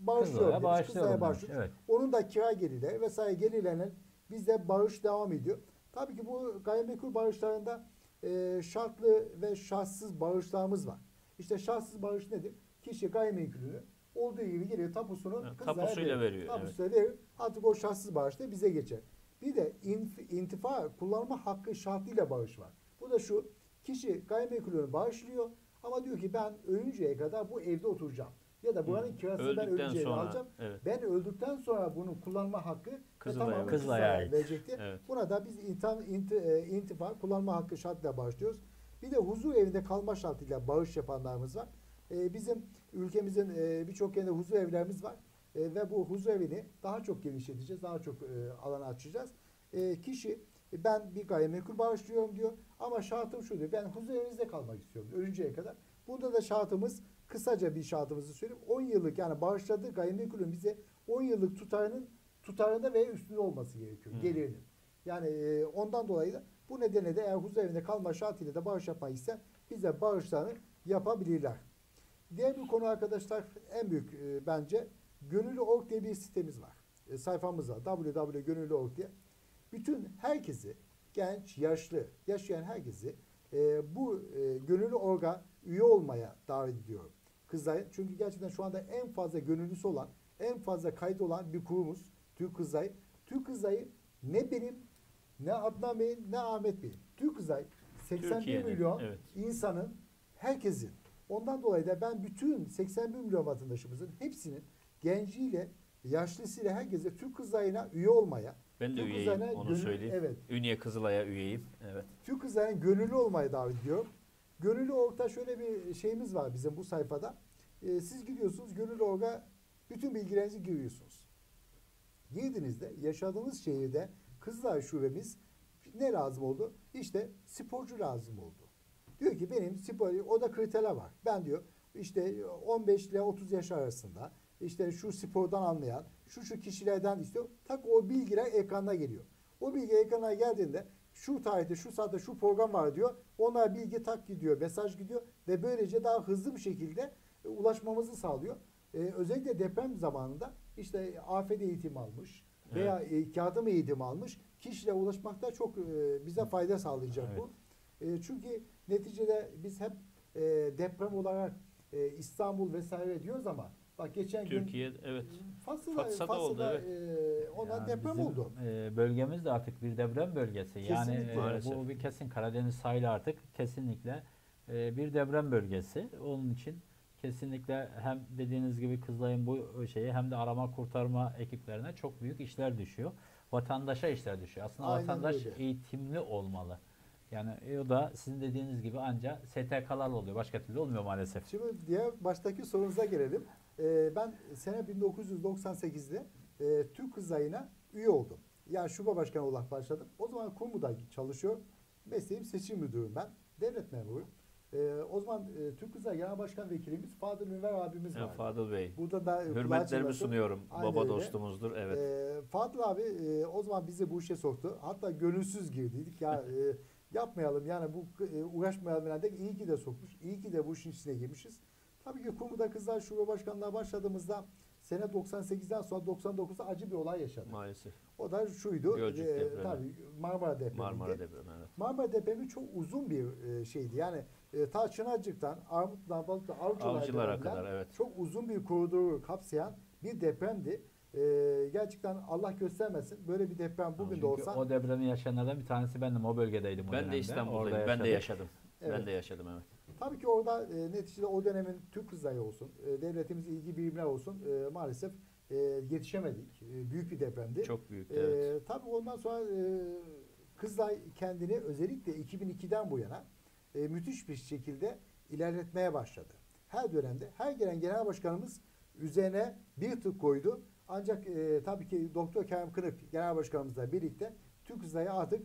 bağışlıyorum demiş. Kızlara bağışlıyorum. Evet. Onun da kira gelirleri vesaire gelirlerinin bizde bağış devam ediyor. Tabii ki bu gayrimenkul bağışlarında e, şartlı ve şartsız bağışlarımız var. İşte şartsız bağış nedir? Kişi gayrimenkulünü olduğu gibi geliyor, tapusunu yani, tapusuyla verir. veriyor. Tapusuyla evet. verir. Artık o şartsız bağış da bize geçer. Bir de inf, intifa kullanma hakkı şartıyla bağış var. Bu da şu, kişi gayrimenkulünü bağışlıyor ama diyor ki ben ölünceye kadar bu evde oturacağım. Ya da buranın kirasını ben ölünceye alacağım. Evet. Ben öldükten sonra bunu kullanma hakkı Kızılay'a Kızılay verecektir. Evet. Buna da biz intifa kullanma hakkı şartıyla bağışlıyoruz. Bir de huzur evinde kalma şartıyla bağış yapanlarımız var. Ee, bizim ülkemizin e, birçok yerinde huzur evlerimiz var. E, ve bu huzur evini daha çok genişleteceğiz. Daha çok e, alanı açacağız. E, kişi ben bir gayrimenkul bağışlıyorum diyor. Ama şartım şu diyor. Ben huzur evinizde kalmak istiyorum ölünceye kadar. Burada da şartımız, kısaca bir şartımızı söyleyeyim. on yıllık yani bağışladığı gayrimenkulün bize on yıllık tutarının tutarında veya üstünde olması gerekiyor. Hmm. Gelirinin. Yani e, ondan dolayı da bu nedenle de eğer huzurevinde kalma şartıyla da bağış yapmak ister bize bağışlarını yapabilirler. Diğer bir konu arkadaşlar, en büyük e, bence gönüllü nokta org diye bir sitemiz var. E, sayfamız var. www nokta gönüllü nokta org diye. Bütün herkesi, genç, yaşlı, yaşayan herkesi e, bu e, gönüllü orga üye olmaya davet ediyorum. Kızılay'ın, çünkü gerçekten şu anda en fazla gönüllüsü olan, en fazla kaydı olan bir kurumuz Türk Kızılay'ı. Türk Kızılay'ı ne benim, ne Adnan Bey'in, ne Ahmet Bey'in. Türk Kızılay seksen bir milyon evet. insanın, herkesin. Ondan dolayı da ben bütün seksen bir milyon vatandaşımızın hepsinin genciyle, yaşlısıyla herkese Türk Kızılay'ına üye olmaya, ben de Türk üyeyim, onu gönül, söyleyeyim. Evet. Ünye Kızılay'a üyeyim. Evet. Türk Kızılay'ın gönüllü olmaya davet ediyorum. Gönüllü org'da şöyle bir şeyimiz var bizim bu sayfada. Ee, siz gidiyorsunuz gönüllü org'a, bütün bilgilerinizi giriyorsunuz. Girdiğinizde yaşadığınız şehirde Kızılay şubemiz ne lazım oldu? İşte sporcu lazım oldu. Diyor ki benim spor, o da kriterler var. Ben diyor işte on beş ile otuz yaş arasında işte şu spordan anlayan, şu şu kişilerden istiyor. Tak o bilgiler ekrana geliyor. O bilgi ekrana geldiğinde şu tarihte, şu saatte, şu program var diyor. Onlara bilgi tak gidiyor, mesaj gidiyor ve böylece daha hızlı bir şekilde e, ulaşmamızı sağlıyor. E, özellikle deprem zamanında işte afet eğitimi almış veya evet. e, kağıdım eğitimi almış kişiyle ulaşmakta çok e, bize fayda sağlayacak evet. bu. E, çünkü neticede biz hep e, deprem olarak e, İstanbul vesaire diyoruz ama bak geçen Türkiye, gün evet. Fas'ta Fas'ta oldu. Evet. E, ona yani deprem oldu. E, bölgemiz de artık bir deprem bölgesi. Kesinlikle. Yani e, bu bir kesin Karadeniz sahili artık kesinlikle e, bir deprem bölgesi. Onun için kesinlikle hem dediğiniz gibi Kızılay'ın bu şeyi hem de arama kurtarma ekiplerine çok büyük işler düşüyor. Vatandaşa işler düşüyor. Aslında aynen vatandaş öyle. Eğitimli olmalı. Yani o da sizin dediğiniz gibi anca S T K'larla oluyor. Başka türlü olmuyor maalesef. Şimdi diğer baştaki sorunuza gelelim. Ee, ben sene bin dokuz yüz doksan sekizde e, Türk Kızılay'ına üye oldum. Yani şube başkanı olarak başladım. O zaman Kumru'da çalışıyor. mesleğim seçim müdürüm ben. Devlet memuru. Ee, o zaman e, Türk Kızılay Genel Başkan Vekilimiz Fadıl Ünver abimiz var. Yani Fadıl Bey. Burada da hürmetlerimi sunuyorum. Aynı Baba öyle. Dostumuzdur. Evet. Ee, Fadıl abi e, o zaman bizi bu işe soktu. Hatta gönülsüz girdiydik. Ya e, yapmayalım yani bu e, uğraşmayalım herhalde. İyi ki de sokmuş. İyi ki de bu işin içine girmişiz. Tabii ki Kumru'da Kızılay Şube Başkanlığı'na başladığımızda sene doksan sekizden sonra doksan dokuzda acı bir olay yaşadı. Maalesef. O da şuydu. Gölcük e, depremi. Tabii Marmara depremi. Marmara depremi, evet. Marmara depremi çok uzun bir e, şeydi. Yani e, ta Çınarcık'tan, Armutlu'dan, Balıklı'dan, Avcılar'a kadar evet. Çok uzun bir koridoru kapsayan bir depremdi. E, gerçekten Allah göstermesin böyle bir deprem bugün de olsa. O depremin yaşayanlardan bir tanesi bendim. O bölgedeydim. O ben dönemde. de İstanbul'dayım. Orada ben de yaşadım. Evet. Ben de yaşadım evet. Tabii ki orada e, neticede o dönemin Türk Kızılay'ı olsun, e, devletimiz ilgi birimler olsun e, maalesef e, yetişemedik. E, büyük bir depremdi. Çok büyük. E, evet. Tabii ondan sonra e, Kızılay kendini özellikle iki bin ikiden bu yana e, müthiş bir şekilde ilerletmeye başladı. Her dönemde her gelen genel başkanımız üzerine bir tık koydu. Ancak e, tabii ki Doktor Kerem Kınık genel başkanımızla birlikte Türk Kızılay'ı artık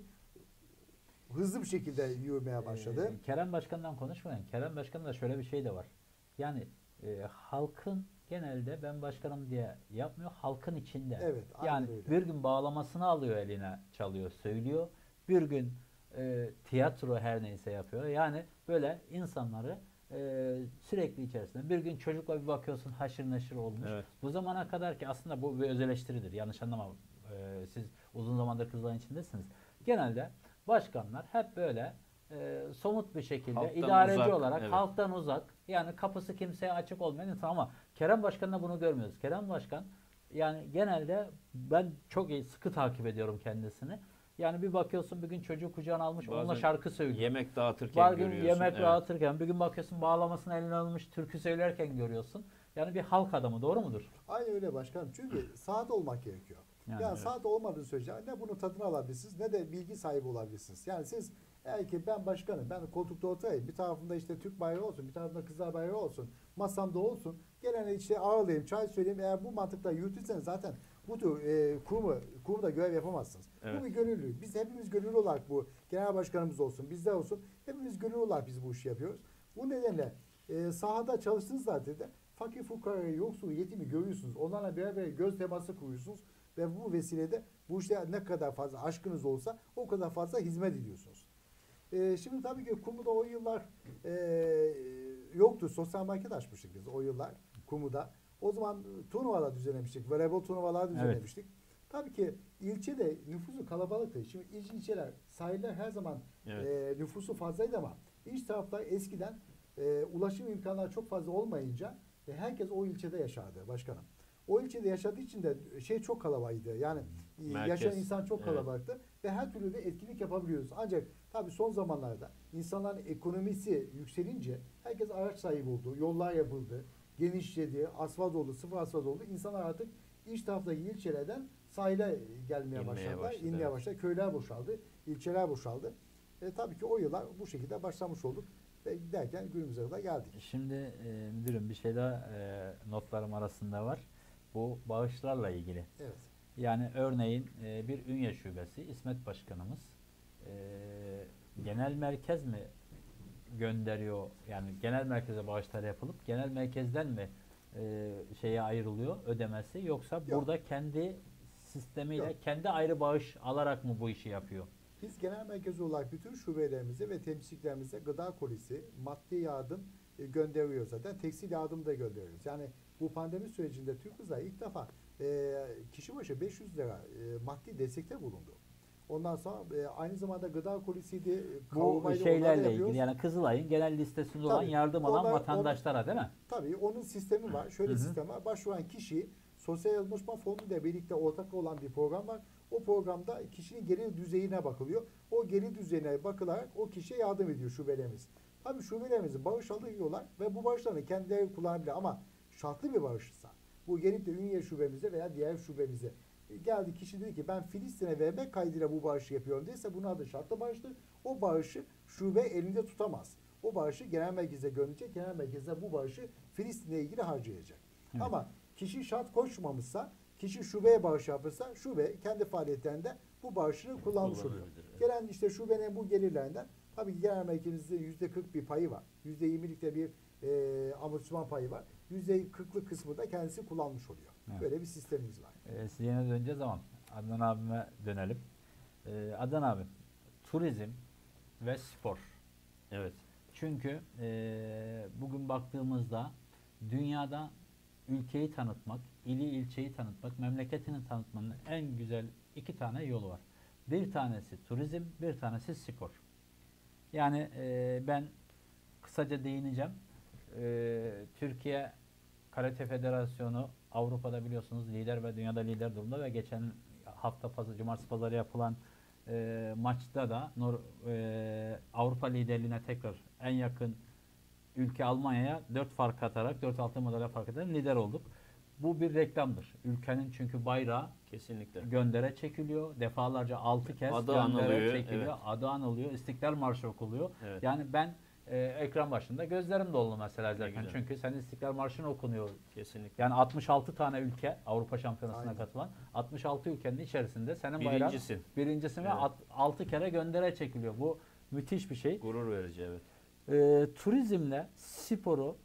hızlı bir şekilde yürümeye başladı. Ee, Kerem Başkan'dan konuşmayın. Kerem Başkan'da şöyle bir şey de var. Yani e, halkın genelde ben başkanım diye yapmıyor. Halkın içinde. Evet, yani öyle. Bir gün bağlamasını alıyor eline, çalıyor, söylüyor. Bir gün e, tiyatro her neyse yapıyor. Yani böyle insanları e, sürekli içerisinde. Bir gün çocukla bir bakıyorsun haşır neşir olmuş. Evet. Bu zamana kadar ki aslında bu bir öz eleştiridir. Yanlış anlama. E, siz uzun zamandır Kızılay'ın içindesiniz. Genelde başkanlar hep böyle e, somut bir şekilde halktan idareci uzak, olarak evet. halktan uzak yani kapısı kimseye açık olmayan insan ama Kerem Başkan'la bunu görmüyoruz. Kerem Başkan yani genelde ben çok iyi sıkı takip ediyorum kendisini. Yani bir bakıyorsun bir gün çocuğu kucağına almış bazen onunla şarkı söylüyor. Yemek dağıtırken görüyorsun. Yemek evet. dağıtırken bir gün bakıyorsun bağlamasını eline almış türkü söylerken görüyorsun. Yani bir halk adamı doğru mudur? Aynen öyle başkanım çünkü sahada olmak gerekiyor. Yani, yani evet. sahada olmadığı sürece ne bunun tadını alabilirsiniz ne de bilgi sahibi olabilirsiniz. Yani siz eğer ki ben başkanım, ben koltukta oturayım, bir tarafımda işte Türk bayrağı olsun, bir tarafımda Kızılay bayrağı olsun, masamda olsun, gelene işte ağırlayayım, çay söyleyeyim. Eğer bu mantıkla yürütürseniz zaten bu tür e, kurumu, kurumda görev yapamazsınız. Evet. Bu bir gönüllü. Biz hepimiz gönüllü olarak bu genel başkanımız olsun, bizler olsun, hepimiz gönüllü olarak biz bu işi yapıyoruz. Bu nedenle e, sahada çalıştığınız zaten de fakir fukarayı, yoksulu, yetimi görüyorsunuz. Onlarla beraber göz teması kuruyorsunuz. Ve bu vesilede bu işte ne kadar fazla aşkınız olsa o kadar fazla hizmet ediyorsunuz. Ee, şimdi tabii ki Kumru'da o yıllar e, yoktu. Sosyal market açmıştık biz o yıllar Kumru'da. O zaman turnuvalar düzenlemiştik. Voleybol turnuvalar düzenlemiştik. Evet. Tabii ki ilçede nüfusu kalabalıktı. Şimdi iç ilçeler, sahiller her zaman evet. e, nüfusu fazlaydı ama iç taraflar eskiden e, ulaşım imkanları çok fazla olmayınca e, herkes o ilçede yaşardı başkanım. O ilçede yaşadığı için de şey çok kalabalıktı. Yani merkez, yaşayan insan çok kalabalıktı. Evet. Ve her türlü de etkinlik yapabiliyoruz. Ancak tabii son zamanlarda insanların ekonomisi yükselince herkes araç sahibi oldu. Yollar yapıldı. Genişledi. Asfalt oldu. Sıfır asfalt oldu. İnsanlar artık iç taraftaki ilçelerden sahile gelmeye başladılar. Başladı, inmeye evet. başladı. Köyler boşaldı. İlçeler boşaldı. E, tabii ki o yıllar bu şekilde başlamış olduk. Ve giderken günümüze kadar geldik. Şimdi e, müdürüm bir şey daha e, notlarım arasında var. Bu bağışlarla ilgili. Evet. Yani örneğin e, bir Ünye Şubesi İsmet Başkanımız e, genel merkez mi gönderiyor? Yani genel merkeze bağışlar yapılıp genel merkezden mi e, şeye ayrılıyor ödemesi? Yoksa Yok. burada kendi sistemiyle Yok. kendi ayrı bağış alarak mı bu işi yapıyor? Biz genel merkez olarak bütün şubelerimize ve temsilciliklerimize gıda kolisi, maddi yardım e, gönderiyoruz zaten. Tekstil yardım da gönderiyoruz. Yani bu pandemi sürecinde Türk Kızılay ilk defa e, kişi başı beş yüz lira e, maddi destekte bulundu. Ondan sonra e, aynı zamanda gıda kolisiydi. Bu şeylerle ilgili yani Kızılay'ın genel listesinde tabii, olan yardım alan onlar, vatandaşlara değil mi? Tabii onun sistemi var. Şöyle sistem var. Başvuran kişi Sosyal Yardımlaşma Fonu ile birlikte ortak olan bir program var. O programda kişinin gelir düzeyine bakılıyor. O gelir düzeyine bakılarak o kişiye yardım ediyor şubelerimiz. Tabii şubelerimiz bağış alıyorlar ve bu bağışlarını kendileri kullanabiliyor ama şartlı bir bağışsa, bu gelip de Ünye şubemize veya diğer şubemize geldi kişi dedi ki ben Filistin'e vermek kaydıyla bu bağışı yapıyorum değilse bunun adı şartlı bağıştır. O bağışı şube elinde tutamaz. O bağışı genel merkeze gönderecek, genel merkezde bu bağışı Filistin'le ilgili harcayacak. Evet. Ama kişi şart koşmamışsa, kişi şubeye bağış yapırsa şube kendi faaliyetlerinde bu bağışını kullanmış oluyor. Evet. Gelen işte şubenin bu gelirlerinden tabii ki genel merkezimizde yüzde kırk bir payı var. Yüzde yirmilik de bir e, amortisman payı var. Yüzde kırklık kısmı da kendisi kullanmış oluyor. Evet. Böyle bir sistemimiz var. Ee, size yine döneceğiz ama Adnan abime dönelim. Ee, Adnan abi, turizm ve spor. Evet. Çünkü e, bugün baktığımızda dünyada ülkeyi tanıtmak, ili ilçeyi tanıtmak, memleketini tanıtmanın en güzel iki tane yolu var. Bir tanesi turizm, bir tanesi spor. Yani e, ben kısaca değineceğim. E, Türkiye Karate Federasyonu Avrupa'da biliyorsunuz lider ve dünyada lider durumda ve geçen hafta pazarı, cumartesi pazarı yapılan e, maçta da Nor e, Avrupa liderliğine tekrar en yakın ülke Almanya'ya dört fark atarak, dört altın madalya fark atarak lider olduk. Bu bir reklamdır. Ülkenin çünkü bayrağı kesinlikle göndere çekiliyor. Defalarca altı kez adı göndere anılıyor, çekiliyor. Evet. Adı anılıyor. İstiklal Marşı okuluyor. Evet. Yani ben e, ekran başında gözlerim doldu mesela izlerken. Çünkü sen İstiklal Marşı'nı okunuyor. Kesinlikle. Yani altmış altı tane ülke Avrupa Şampiyonası'na aynen katılan. altmış altı ülkenin içerisinde senin bayrağın birincisin. Birincisin evet. Ve altı kere göndere çekiliyor. Bu müthiş bir şey. Gurur verici evet. E, turizmle sporu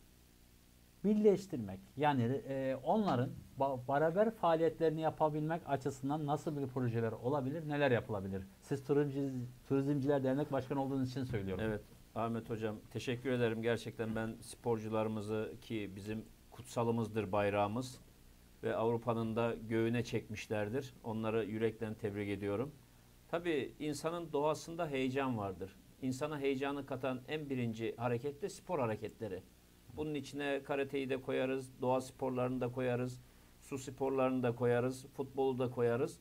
birleştirmek, yani e, onların ba beraber faaliyetlerini yapabilmek açısından nasıl bir projeler olabilir, neler yapılabilir? Siz turizmci, Turizmciler Dernek Başkanı olduğunuz için söylüyorum. Evet Ahmet Hocam, teşekkür ederim. Gerçekten ben sporcularımızı, ki bizim kutsalımızdır bayrağımız ve Avrupa'nın da göğüne çekmişlerdir, onları yürekten tebrik ediyorum. Tabii insanın doğasında heyecan vardır. İnsana heyecanı katan en birinci hareket de spor hareketleri. Bunun içine karateyi de koyarız, doğa sporlarını da koyarız, su sporlarını da koyarız, futbolu da koyarız.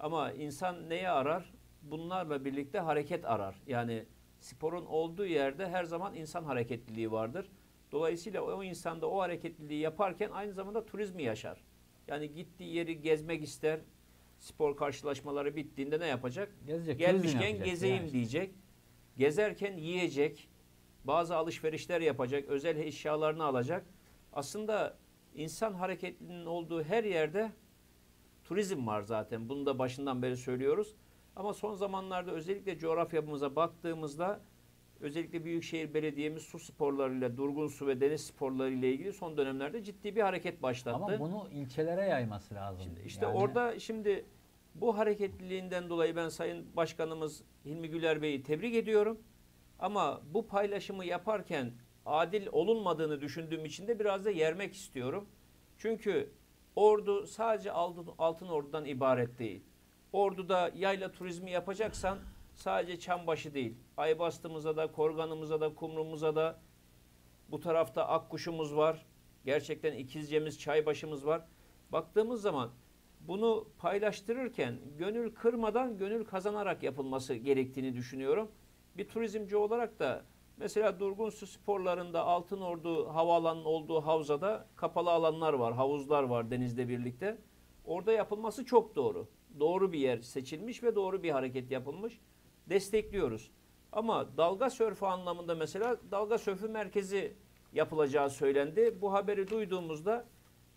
Ama insan neye arar? Bunlarla birlikte hareket arar. Yani sporun olduğu yerde her zaman insan hareketliliği vardır. Dolayısıyla o insanda o hareketliliği yaparken aynı zamanda turizmi yaşar. Yani gittiği yeri gezmek ister. Spor karşılaşmaları bittiğinde ne yapacak? Gezecek, gelmişken yapacak, gezeyim yani diyecek. Gezerken yiyecek, bazı alışverişler yapacak, özel eşyalarını alacak. Aslında insan hareketliliğinin olduğu her yerde turizm var zaten. Bunu da başından beri söylüyoruz. Ama son zamanlarda özellikle coğrafyamıza baktığımızda özellikle Büyükşehir Belediye'miz su sporlarıyla, durgun su ve deniz sporlarıyla ilgili son dönemlerde ciddi bir hareket başlattı. Ama bunu ilçelere yayması lazım. Şimdi işte yani orada şimdi bu hareketliliğinden dolayı ben Sayın Başkanımız Hilmi Güler Bey'i tebrik ediyorum. Ama bu paylaşımı yaparken adil olunmadığını düşündüğüm için de biraz da yermek istiyorum. Çünkü ordu sadece Altın Ordu'dan ibaret değil. Ordu'da yayla turizmi yapacaksan sadece Çambaşı değil, Aybastımıza da, Korganımıza da, Kumrumuza da, bu tarafta Akkuş'umuz var. Gerçekten İkizce'miz, Çaybaşı'mız var. Baktığımız zaman bunu paylaştırırken gönül kırmadan, gönül kazanarak yapılması gerektiğini düşünüyorum. Bir turizmci olarak da mesela durgun su sporlarında Altınordu havaalanının olduğu havzada kapalı alanlar var, havuzlar var denizle birlikte. Orada yapılması çok doğru. Doğru bir yer seçilmiş ve doğru bir hareket yapılmış. Destekliyoruz. Ama dalga sörfü anlamında mesela dalga sörfü merkezi yapılacağı söylendi. Bu haberi duyduğumuzda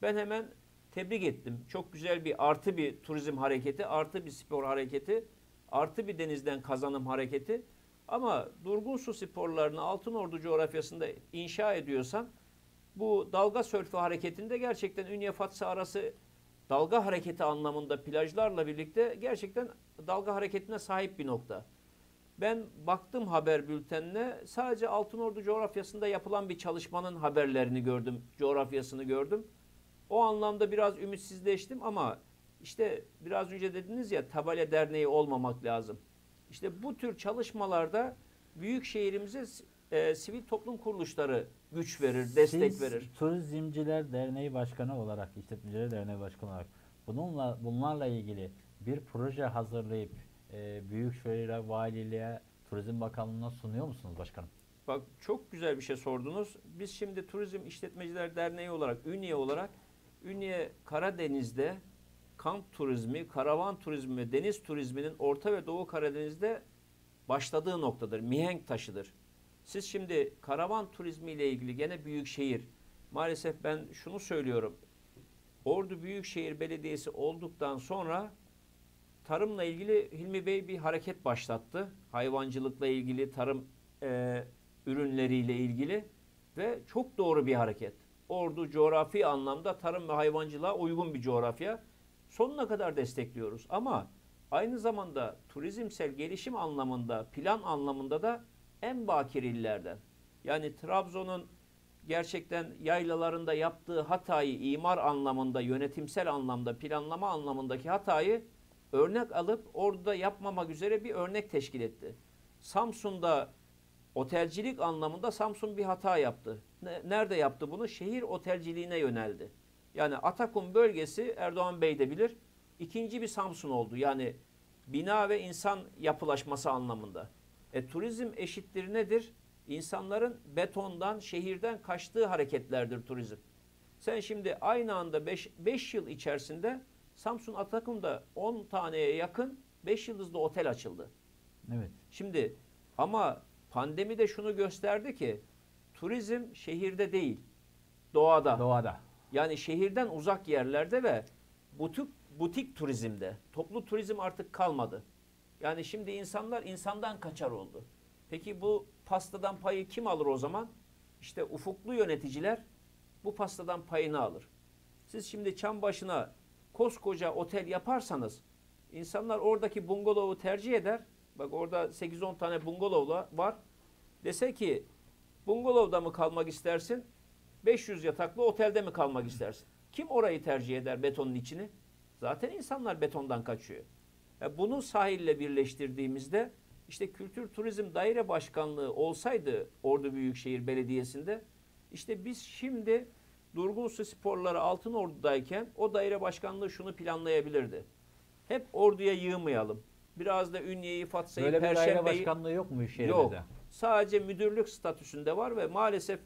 ben hemen tebrik ettim. Çok güzel bir artı bir turizm hareketi, artı bir spor hareketi, artı bir denizden kazanım hareketi. Ama durgun su sporlarını Altınordu coğrafyasında inşa ediyorsan bu dalga sörfü hareketinde gerçekten Ünye-Fatsa arası dalga hareketi anlamında plajlarla birlikte gerçekten dalga hareketine sahip bir nokta. Ben baktım haber bültenine, sadece Altınordu coğrafyasında yapılan bir çalışmanın haberlerini gördüm, coğrafyasını gördüm. O anlamda biraz ümitsizleştim ama işte biraz önce dediniz ya, tabela derneği olmamak lazım. İşte bu tür çalışmalarda büyük şehrimize e, sivil toplum kuruluşları güç verir, siz destek verir. Turizmciler Derneği Başkanı olarak, İşletmeciler Derneği Başkanı olarak bununla, bunlarla ilgili bir proje hazırlayıp e, Büyükşehir'e, Valiliğe, Turizm Bakanlığı'na sunuyor musunuz başkanım? Bak çok güzel bir şey sordunuz. Biz şimdi Turizm İşletmeciler Derneği olarak, Ünye olarak, Ünye Karadeniz'de kamp turizmi, karavan turizmi ve deniz turizminin Orta ve Doğu Karadeniz'de başladığı noktadır. Mihenk taşıdır. Siz şimdi karavan turizmiyle ilgili gene Büyükşehir. Maalesef ben şunu söylüyorum. Ordu Büyükşehir Belediyesi olduktan sonra tarımla ilgili Hilmi Bey bir hareket başlattı. Hayvancılıkla ilgili, tarım e, ürünleriyle ilgili ve çok doğru bir hareket. Ordu coğrafi anlamda tarım ve hayvancılığa uygun bir coğrafya. Sonuna kadar destekliyoruz ama aynı zamanda turizmsel gelişim anlamında, plan anlamında da en bakir illerden. Yani Trabzon'un gerçekten yaylalarında yaptığı hatayı imar anlamında, yönetimsel anlamda, planlama anlamındaki hatayı örnek alıp Ordu'da yapmamak üzere bir örnek teşkil etti. Samsun'da otelcilik anlamında Samsun bir hata yaptı. Nerede yaptı bunu? Şehir otelciliğine yöneldi. Yani Atakum bölgesi, Erdoğan Bey de bilir, ikinci bir Samsun oldu. Yani bina ve insan yapılaşması anlamında. E, turizm eşittir nedir? İnsanların betondan, şehirden kaçtığı hareketlerdir turizm. Sen şimdi aynı anda beş yıl içerisinde Samsun Atakum'da on taneye yakın beş yıldızlı otel açıldı. Evet. Şimdi ama pandemi de şunu gösterdi ki turizm şehirde değil, doğada. Doğada. Yani şehirden uzak yerlerde ve butik, butik turizmde. Toplu turizm artık kalmadı. Yani şimdi insanlar insandan kaçar oldu. Peki bu pastadan payı kim alır o zaman? İşte ufuklu yöneticiler bu pastadan payını alır. Siz şimdi çam başına koskoca otel yaparsanız insanlar oradaki bungalovu tercih eder. Bak orada sekiz on tane bungalov var. Dese ki bungalovda mı kalmak istersin? beş yüz yataklı otelde mi kalmak istersin? Kim orayı tercih eder, betonun içini? Zaten insanlar betondan kaçıyor. Yani bunu sahille birleştirdiğimizde işte Kültür Turizm Daire Başkanlığı olsaydı Ordu Büyükşehir Belediyesi'nde, işte biz şimdi Durgun Su Sporları Altınordu'dayken o daire başkanlığı şunu planlayabilirdi. Hep Ordu'ya yığmayalım. Biraz da Ünye'yi, Fatsa'yı, Perşembe'yi. Böyle bir daire başkanlığı yok mu şehirde? Yok. Sadece müdürlük statüsünde var ve maalesef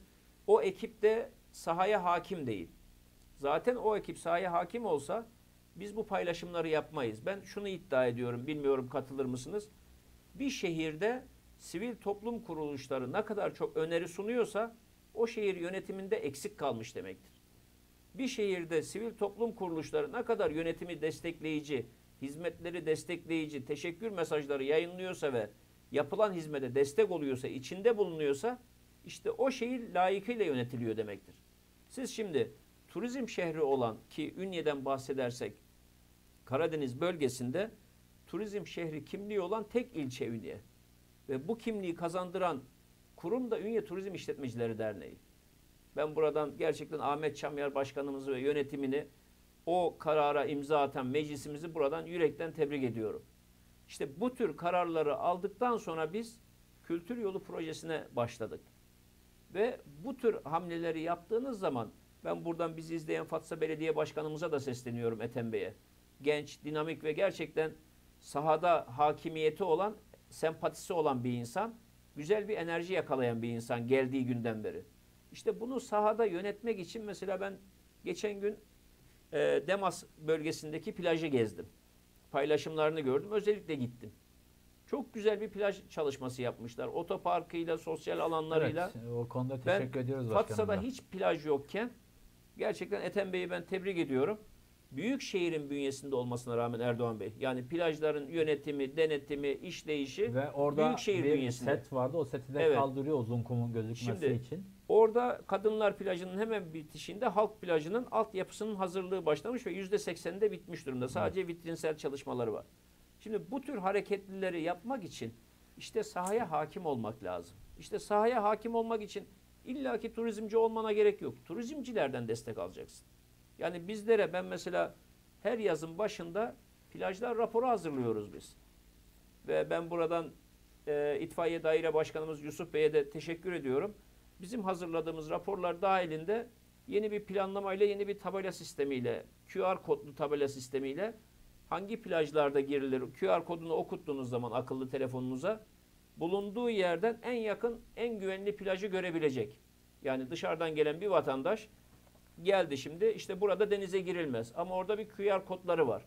o ekip de sahaya hakim değil. Zaten o ekip sahaya hakim olsa biz bu paylaşımları yapmayız. Ben şunu iddia ediyorum, bilmiyorum katılır mısınız? Bir şehirde sivil toplum kuruluşları ne kadar çok öneri sunuyorsa o şehir yönetiminde eksik kalmış demektir. Bir şehirde sivil toplum kuruluşları ne kadar yönetimi destekleyici, hizmetleri destekleyici, teşekkür mesajları yayınlıyorsa ve yapılan hizmete destek oluyorsa, içinde bulunuyorsa işte o şehir layıkıyla yönetiliyor demektir. Siz şimdi turizm şehri olan, ki Ünye'den bahsedersek Karadeniz bölgesinde turizm şehri kimliği olan tek ilçe Ünye. Ve bu kimliği kazandıran kurum da Ünye Turizm İşletmecileri Derneği. Ben buradan gerçekten Ahmet Çamyar Başkanımızı ve yönetimini, o karara imza atan meclisimizi buradan yürekten tebrik ediyorum. İşte bu tür kararları aldıktan sonra biz Kültür Yolu Projesi'ne başladık. Ve bu tür hamleleri yaptığınız zaman, ben buradan bizi izleyen Fatsa Belediye Başkanımıza da sesleniyorum, Ethem Bey'e. Genç, dinamik ve gerçekten sahada hakimiyeti olan, sempatisi olan bir insan, güzel bir enerji yakalayan bir insan geldiği günden beri. İşte bunu sahada yönetmek için mesela ben geçen gün e, Demas bölgesindeki plajı gezdim. Paylaşımlarını gördüm, özellikle gittim. Çok güzel bir plaj çalışması yapmışlar. Otoparkıyla, sosyal alanlarıyla. Evet, o konuda teşekkür ben, ediyoruz başkanımıza. Fatsa'da hiç plaj yokken gerçekten Ethem Bey'i ben tebrik ediyorum. Büyük şehrin bünyesinde olmasına rağmen Erdoğan Bey, yani plajların yönetimi, denetimi, işleyişi ve orada büyük şehir bünyesinde. Set vardı, o seti de evet. kaldırıyor uzun kumun gözükmesi Şimdi, için. Orada Kadınlar Plajı'nın hemen bitişinde Halk Plajı'nın altyapısının hazırlığı başlamış ve yüzde sekseninde bitmiş durumda. Sadece evet. vitrinsel çalışmaları var. Şimdi bu tür hareketlileri yapmak için işte sahaya hakim olmak lazım. İşte sahaya hakim olmak için illaki turizmci olmana gerek yok. Turizmcilerden destek alacaksın. Yani bizlere, ben mesela her yazın başında plajlar raporu hazırlıyoruz biz. Ve ben buradan e, İtfaiye Daire Başkanımız Yusuf Bey'e de teşekkür ediyorum. Bizim hazırladığımız raporlar dahilinde yeni bir planlamayla, yeni bir tabela sistemiyle, Q R kodlu tabela sistemiyle hangi plajlarda girilir, Q R kodunu okuttuğunuz zaman akıllı telefonunuza bulunduğu yerden en yakın, en güvenli plajı görebilecek. Yani dışarıdan gelen bir vatandaş geldi şimdi, işte burada denize girilmez ama orada bir Q R kodları var.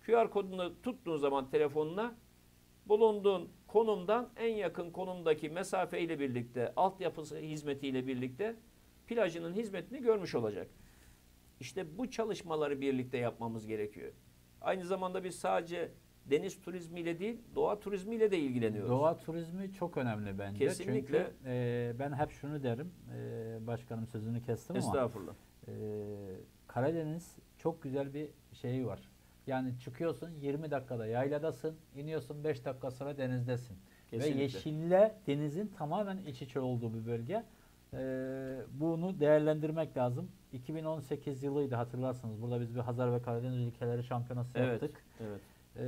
Q R kodunu tuttuğun zaman telefonuna bulunduğun konumdan en yakın konumdaki mesafe ile birlikte, altyapısı hizmetiyle birlikte plajının hizmetini görmüş olacak. İşte bu çalışmaları birlikte yapmamız gerekiyor. Aynı zamanda biz sadece deniz turizmiyle değil, doğa turizmiyle de ilgileniyoruz. Doğa turizmi çok önemli bence. Kesinlikle. Çünkü e, ben hep şunu derim, e, başkanım sözünü kestim ama. Estağfurullah. E, Karadeniz çok güzel bir şeyi var. Yani çıkıyorsun yirmi dakikada yayladasın, iniyorsun beş dakika sonra denizdesin. Kesinlikle. Ve yeşille denizin tamamen iç içe olduğu bir bölge. E, bunu değerlendirmek lazım. iki bin on sekiz yılıydı, hatırlarsınız. Burada biz bir Hazar ve Karadeniz ülkeleri şampiyonası evet, yaptık. Evet. Ee,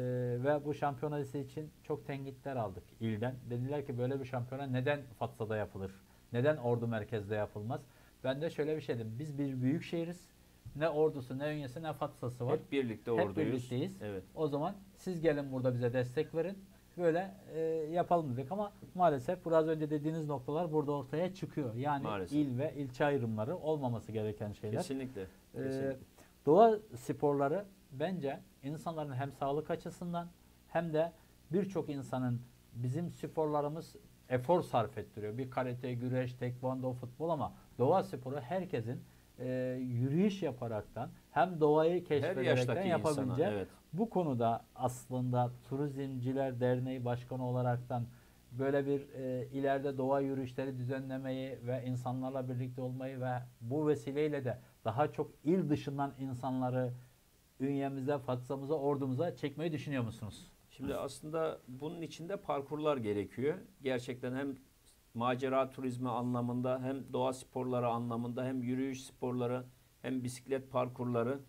ve bu şampiyonası için çok tenkitler aldık ilden. Dediler ki böyle bir şampiyona neden Fatsa'da yapılır? Neden Ordu merkezde yapılmaz? Ben de şöyle bir şey dedim. Biz bir büyük şehiriz. Ne Ordu'su, ne Ünye'si, ne Fatsa'sı var. Hep birlikte Hep Orduyuz. Hep birlikteyiz. Evet. O zaman siz gelin burada bize destek verin. Böyle e, yapalım dedik ama maalesef biraz önce dediğiniz noktalar burada ortaya çıkıyor. Yani maalesef. il ve ilçe ayrımları olmaması gereken şeyler. Kesinlikle. Kesinlikle. Ee, doğa sporları bence insanların hem sağlık açısından hem de birçok insanın bizim sporlarımız efor sarf ettiriyor. Bir karate, güreş, tekvando, futbol ama doğa sporu herkesin e, yürüyüş yaparaktan hem doğayı keşfederekten yapabileceği. Evet. Bu konuda aslında Turizmciler Derneği Başkanı olaraktan böyle bir e, ileride doğa yürüyüşleri düzenlemeyi ve insanlarla birlikte olmayı ve bu vesileyle de daha çok il dışından insanları Ünye'mize, Fatsa'mıza, Ordu'muza çekmeyi düşünüyor musunuz? Şimdi aslında bunun içinde parkurlar gerekiyor. Gerçekten hem macera turizmi anlamında, hem doğa sporları anlamında, hem yürüyüş sporları, hem bisiklet parkurları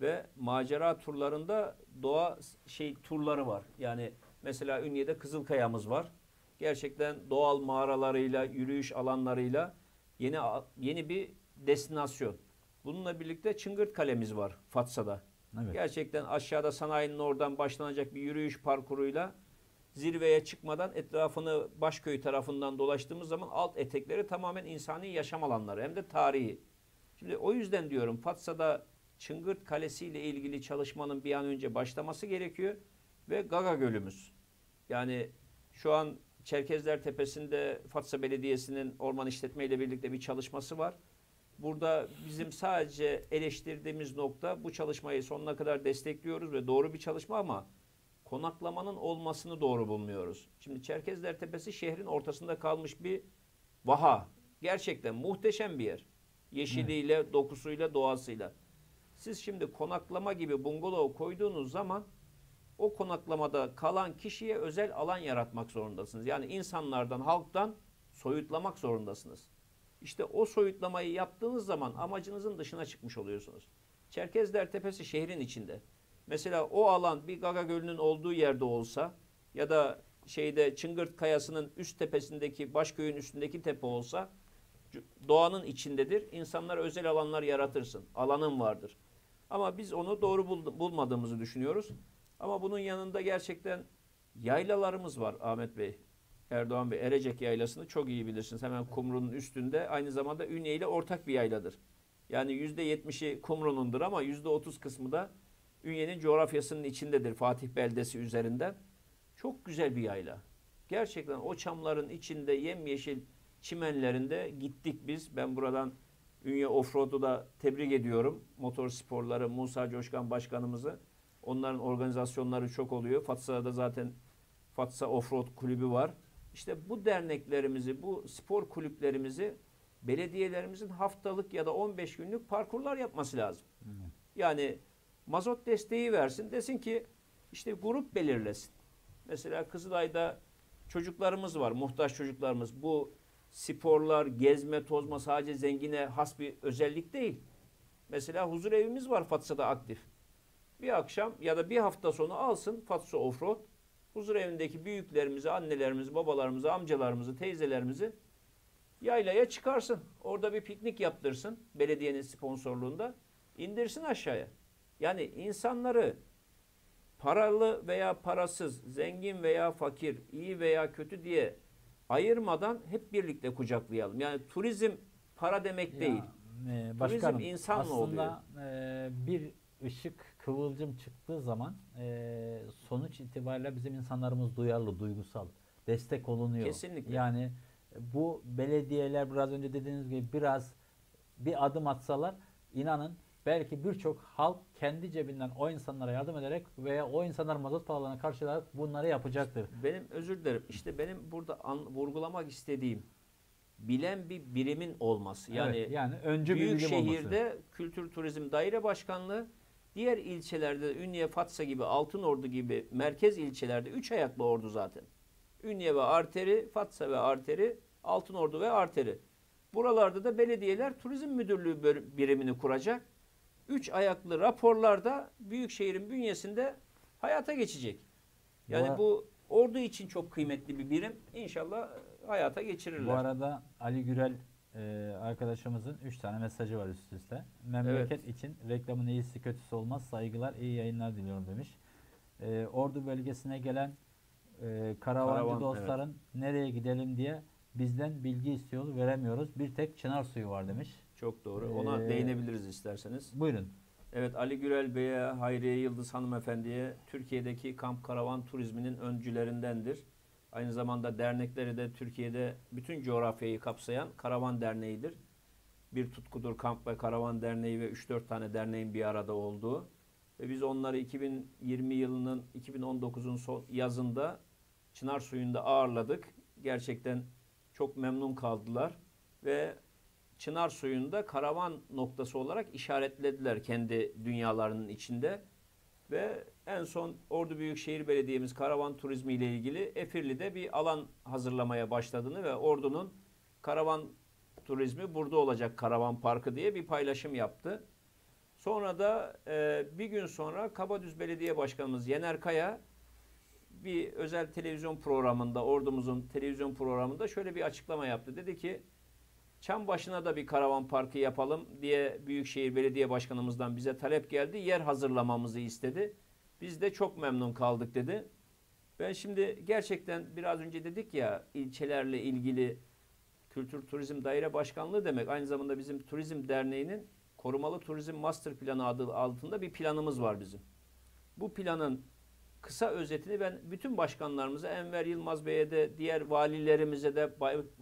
ve macera turlarında doğa şey turları var. Yani mesela Ünye'de Kızılkaya'mız var. Gerçekten doğal mağaralarıyla, yürüyüş alanlarıyla yeni yeni bir destinasyon. Bununla birlikte Çıngırtkale'miz var Fatsa'da. Evet. Gerçekten aşağıda sanayinin oradan başlanacak bir yürüyüş parkuruyla zirveye çıkmadan etrafını Başköy tarafından dolaştığımız zaman alt etekleri tamamen insani yaşam alanları hem de tarihi. Şimdi o yüzden diyorum Fatsa'da Çıngırt Kalesi ile ilgili çalışmanın bir an önce başlaması gerekiyor ve Gaga Gölümüz. Yani şu an Çerkezler Tepesi'nde Fatsa Belediyesi'nin orman işletme ile birlikte bir çalışması var. Burada bizim sadece eleştirdiğimiz nokta bu çalışmayı sonuna kadar destekliyoruz ve doğru bir çalışma ama konaklamanın olmasını doğru bulmuyoruz. Şimdi Çerkezler Tepesi şehrin ortasında kalmış bir vaha. Gerçekten muhteşem bir yer. Yeşiliyle, evet. dokusuyla, doğasıyla. Siz şimdi konaklama gibi bungalov koyduğunuz zaman o konaklamada kalan kişiye özel alan yaratmak zorundasınız. Yani insanlardan, halktan soyutlamak zorundasınız. İşte o soyutlamayı yaptığınız zaman amacınızın dışına çıkmış oluyorsunuz. Çerkezler Tepesi şehrin içinde. Mesela o alan bir Gaga Gölü'nün olduğu yerde olsa ya da şeyde Çıngırt Kayası'nın üst tepesindeki, Başköy'ün üstündeki tepe olsa doğanın içindedir. İnsanlar özel alanlar yaratırsın. Alanın vardır. Ama biz onu doğru bul bulmadığımızı düşünüyoruz. Ama bunun yanında gerçekten yaylalarımız var Ahmet Bey. Erdoğan Bey, Erecek Yaylası'nı çok iyi bilirsiniz. Hemen Kumru'nun üstünde aynı zamanda Ünye ile ortak bir yayladır. Yani yüzde yetmişi Kumru'nundur ama yüzde otuz kısmı da Ünye'nin coğrafyasının içindedir. Fatih Beldesi üzerinden. Çok güzel bir yayla. Gerçekten o çamların içinde yemyeşil çimenlerinde gittik biz. Ben buradan Ünye Offroad'u da tebrik ediyorum. Motor sporları Musa Coşkan Başkanımızı. Onların organizasyonları çok oluyor. Fatsa'da zaten Fatsa Offroad Kulübü var. İşte bu derneklerimizi, bu spor kulüplerimizi belediyelerimizin haftalık ya da on beş günlük parkurlar yapması lazım. Hı. Yani mazot desteği versin, desin ki işte grup belirlesin. Mesela Kızılay'da çocuklarımız var, muhtaç çocuklarımız. Bu sporlar, gezme, tozma sadece zengine has bir özellik değil. Mesela huzur evimiz var Fatsa'da aktif. Bir akşam ya da bir hafta sonu alsın Fatsa Offroad. Huzur evindeki büyüklerimizi, annelerimizi, babalarımızı, amcalarımızı, teyzelerimizi yaylaya çıkarsın. Orada bir piknik yaptırsın belediyenin sponsorluğunda. İndirsin aşağıya. Yani insanları paralı veya parasız, zengin veya fakir, iyi veya kötü diye ayırmadan hep birlikte kucaklayalım. Yani turizm para demek ya, değil. E, başkanım, turizm insanla oluyor. Aslında e, bir ışık, kıvılcım çıktığı zaman e, sonuç itibariyle bizim insanlarımız duyarlı, duygusal, destek olunuyor. Kesinlikle. Yani bu belediyeler biraz önce dediğiniz gibi biraz bir adım atsalar inanın Belki birçok halk kendi cebinden o insanlara yardım ederek veya o insanlar mazot paralarını karşılayarak bunları yapacaktır. Benim özür dilerim. İşte benim burada an, vurgulamak istediğim bilen bir birimin olması. Yani, evet, yani öncü büyük bir şehirde olması. Kültür Turizm Daire Başkanlığı, diğer ilçelerde Ünye, Fatsa gibi, Altınordu gibi merkez ilçelerde üç ayaklı ordu zaten. Ünye ve arteri, Fatsa ve arteri, Altınordu ve arteri. Buralarda da belediyeler turizm müdürlüğü birimini kuracak. Üç ayaklı raporlarda büyükşehirin bünyesinde hayata geçecek. Yani bu, bu ordu için çok kıymetli bir birim. İnşallah hayata geçirirler. Bu arada Ali Gürel e, arkadaşımızın üç tane mesajı var üst üste. Memleket evet. için reklamın iyisi kötüsü olmaz. Saygılar, iyi yayınlar diliyorum demiş. E, ordu bölgesine gelen e, karavancı Karavan, dostların evet. nereye gidelim diye bizden bilgi istiyor, veremiyoruz. Bir tek Çınar suyu var demiş. Çok doğru. Ona ee, değinebiliriz isterseniz. Buyurun. Evet, Ali Gürel Bey'e, Hayriye Yıldız hanımefendiye, Türkiye'deki kamp karavan turizminin öncülerindendir. Aynı zamanda dernekleri de Türkiye'de bütün coğrafyayı kapsayan karavan derneğidir. Bir tutkudur kamp ve karavan derneği ve üç dört tane derneğin bir arada olduğu. Ve biz onları iki bin yirmi yılının iki bin on dokuzun son yazında Çınar suyunda ağırladık. Gerçekten çok memnun kaldılar ve Çınar suyunda karavan noktası olarak işaretlediler kendi dünyalarının içinde. Ve en son Ordu Büyükşehir Belediye'miz karavan turizmi ile ilgili Efirli'de bir alan hazırlamaya başladığını ve Ordu'nun karavan turizmi burada olacak, karavan parkı diye bir paylaşım yaptı. Sonra da e, bir gün sonra Kabadüz Belediye Başkanımız Yener Kaya bir özel televizyon programında, ordumuzun televizyon programında şöyle bir açıklama yaptı. Dedi ki, Çambaşı'na da bir karavan parkı yapalım diye Büyükşehir Belediye Başkanımızdan bize talep geldi. Yer hazırlamamızı istedi. Biz de çok memnun kaldık dedi. Ben şimdi gerçekten biraz önce dedik ya, ilçelerle ilgili Kültür Turizm Daire Başkanlığı demek. Aynı zamanda bizim Turizm Derneği'nin Korumalı Turizm Master Planı adı altında bir planımız var bizim. Bu planın kısa özetini ben bütün başkanlarımıza, Enver Yılmaz Bey'e de, diğer valilerimize de,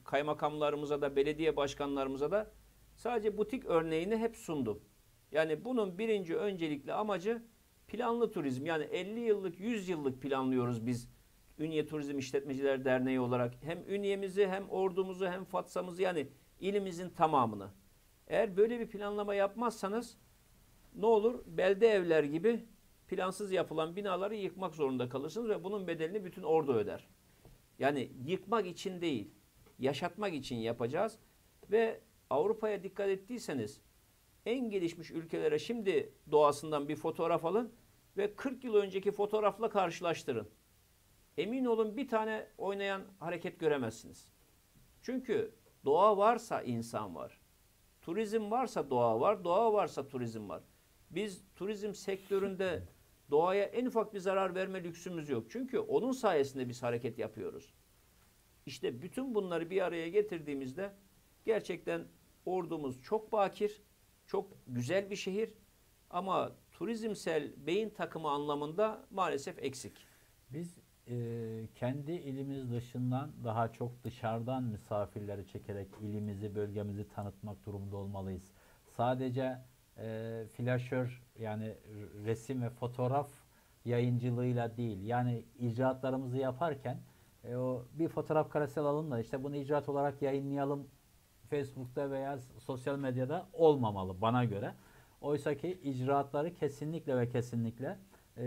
kaymakamlarımıza da, belediye başkanlarımıza da sadece butik örneğini hep sundum. Yani bunun birinci öncelikli amacı planlı turizm. Yani elli yıllık, yüz yıllık planlıyoruz biz Ünye Turizm İşletmeciler Derneği olarak. Hem Ünye'mizi, hem Ordu'muzu, hem Fatsa'mızı, yani ilimizin tamamını. Eğer böyle bir planlama yapmazsanız ne olur? Belde evler gibi plansız yapılan binaları yıkmak zorunda kalırsınız ve bunun bedelini bütün Ordu öder. Yani yıkmak için değil, yaşatmak için yapacağız. Ve Avrupa'ya dikkat ettiyseniz, en gelişmiş ülkelere şimdi doğasından bir fotoğraf alın ve kırk yıl önceki fotoğrafla karşılaştırın. Emin olun bir tane oynayan hareket göremezsiniz. Çünkü doğa varsa insan var. Turizm varsa doğa var, doğa varsa turizm var. Biz turizm sektöründe doğaya en ufak bir zarar verme lüksümüz yok. Çünkü onun sayesinde biz hareket yapıyoruz. İşte bütün bunları bir araya getirdiğimizde gerçekten ordumuz çok bakir, çok güzel bir şehir ama turizmsel beyin takımı anlamında maalesef eksik. Biz e, kendi ilimiz dışından daha çok dışarıdan misafirleri çekerek ilimizi, bölgemizi tanıtmak durumunda olmalıyız. Sadece E, flaşör, yani resim ve fotoğraf yayıncılığıyla değil, yani icraatlarımızı yaparken e, o bir fotoğraf karesi alalım da işte bunu icraat olarak yayınlayalım Facebook'ta veya sosyal medyada olmamalı bana göre. Oysa ki icraatları kesinlikle ve kesinlikle e,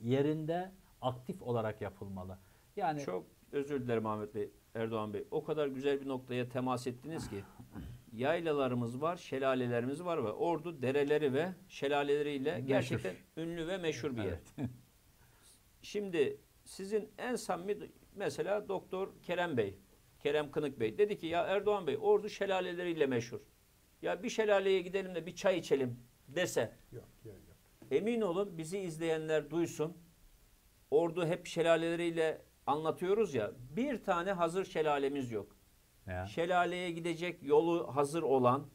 yerinde aktif olarak yapılmalı. Yani çok özür dilerim Ahmet Bey, Erdoğan Bey, o kadar güzel bir noktaya temas ettiniz ki. Yaylalarımız var, şelalelerimiz var ve Ordu dereleri ve şelaleleriyle meşhur, gerçekten ünlü ve meşhur bir yer. Evet. Şimdi sizin en samimi, mesela Doktor Kerem Bey, Kerem Kınık Bey dedi ki, ya Erdoğan Bey, Ordu şelaleleriyle meşhur. Ya bir şelaleye gidelim de bir çay içelim dese. Yok, yok, yok. Emin olun bizi izleyenler duysun. Ordu hep şelaleleriyle anlatıyoruz ya, bir tane hazır şelalemiz yok. Ya. Şelaleye gidecek yolu hazır olan,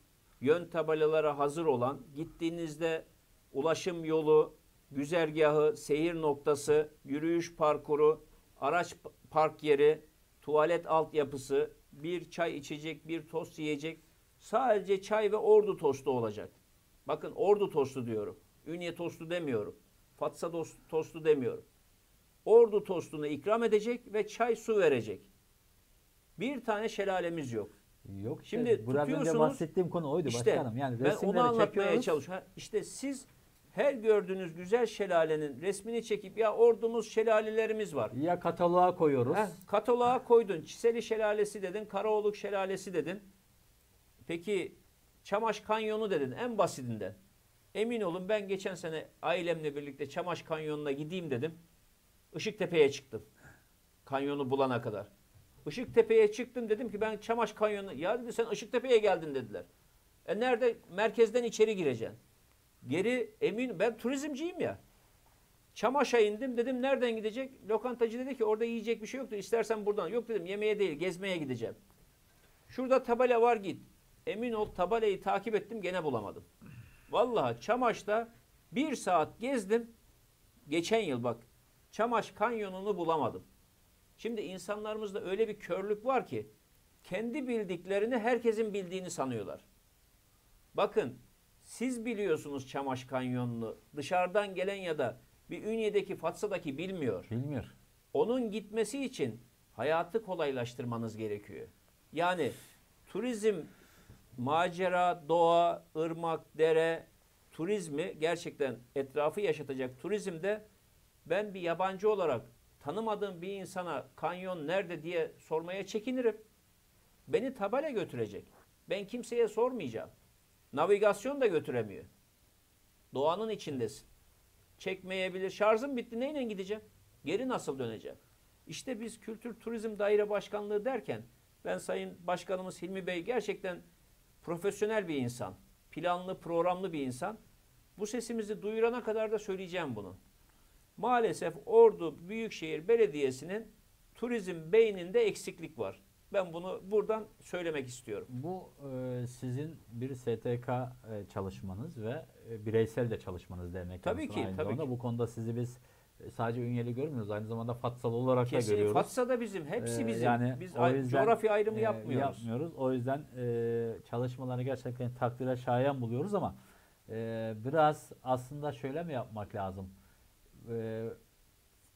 yön tabelalara hazır olan, gittiğinizde ulaşım yolu, güzergahı, seyir noktası, yürüyüş parkuru, araç park yeri, tuvalet altyapısı, bir çay içecek, bir tost yiyecek, sadece çay ve Ordu tostu olacak. Bakın Ordu tostu diyorum. Ünye tostu demiyorum. Fatsa tostu demiyorum. Ordu tostunu ikram edecek ve çay su verecek. Bir tane şelalemiz yok. Yok. Şimdi de, tutuyorsunuz. Bahsettiğim konu oydu işte, başkanım. Yani ben onu anlatmaya çalışıyorum. İşte siz her gördüğünüz güzel şelalenin resmini çekip ya ordumuz şelalelerimiz var. Ya kataloğa koyuyoruz. Heh, kataloğa koydun. Çiseli şelalesi dedin. Karaoluk şelalesi dedin. Peki Çamaş Kanyonu dedin en basitinden. Emin olun ben geçen sene ailemle birlikte Çamaş Kanyonu'na gideyim dedim. Işıktepe'ye çıktım. Kanyonu bulana kadar. Işıktepe'ye çıktım dedim ki ben Çamaş Kanyonu'na. Ya dedi sen Işıktepe'ye geldin dediler. E nerede? Merkezden içeri gireceksin. Geri emin ben turizmciyim ya. Çamaş'a indim dedim nereden gidecek? Lokantacı dedi ki orada yiyecek bir şey yoktu. İstersen buradan. Yok dedim yemeğe değil gezmeye gideceğim. Şurada tabela var git. Emin ol tabelayı takip ettim gene bulamadım. Vallahi Çamaş'ta bir saat gezdim. Geçen yıl bak. Çamaş Kanyonu'nu bulamadım. Şimdi insanlarımızda öyle bir körlük var ki kendi bildiklerini herkesin bildiğini sanıyorlar. Bakın siz biliyorsunuz Çamaş Kanyonu'nu. Dışarıdan gelen ya da bir Ünye'deki Fatsa'daki bilmiyor. Bilmiyor. Onun gitmesi için hayatı kolaylaştırmanız gerekiyor. Yani turizm, macera, doğa, ırmak, dere, turizmi gerçekten etrafı yaşatacak turizmde ben bir yabancı olarak tanımadığım bir insana kanyon nerede diye sormaya çekinirim. Beni tabela götürecek. Ben kimseye sormayacağım. Navigasyon da götüremiyor. Doğanın içindesin. Çekmeyebilir. Şarjım bitti. Neyle gideceğim? Geri nasıl döneceğim? İşte biz Kültür Turizm Daire Başkanlığı derken ben Sayın Başkanımız Hilmi Bey gerçekten profesyonel bir insan. Planlı, programlı bir insan. Bu sesimizi duyurana kadar da söyleyeceğim bunu. Maalesef Ordu Büyükşehir Belediyesi'nin turizm beyninde eksiklik var. Ben bunu buradan söylemek istiyorum. Bu e, sizin bir S T K e, çalışmanız ve e, bireysel de çalışmanız demek. Tabii ki. Tabii ki. Bu konuda sizi biz e, sadece Ünyeli görmüyoruz. Aynı zamanda Fatsalı olarak kesin, da görüyoruz. Fatsa da bizim. Hepsi bizim. E, yani biz yüzden, coğrafya ayrımı e, yapmıyoruz. yapmıyoruz. O yüzden e, çalışmalarını gerçekten takdire şayan buluyoruz ama e, biraz aslında şöyle mi yapmak lazım? E,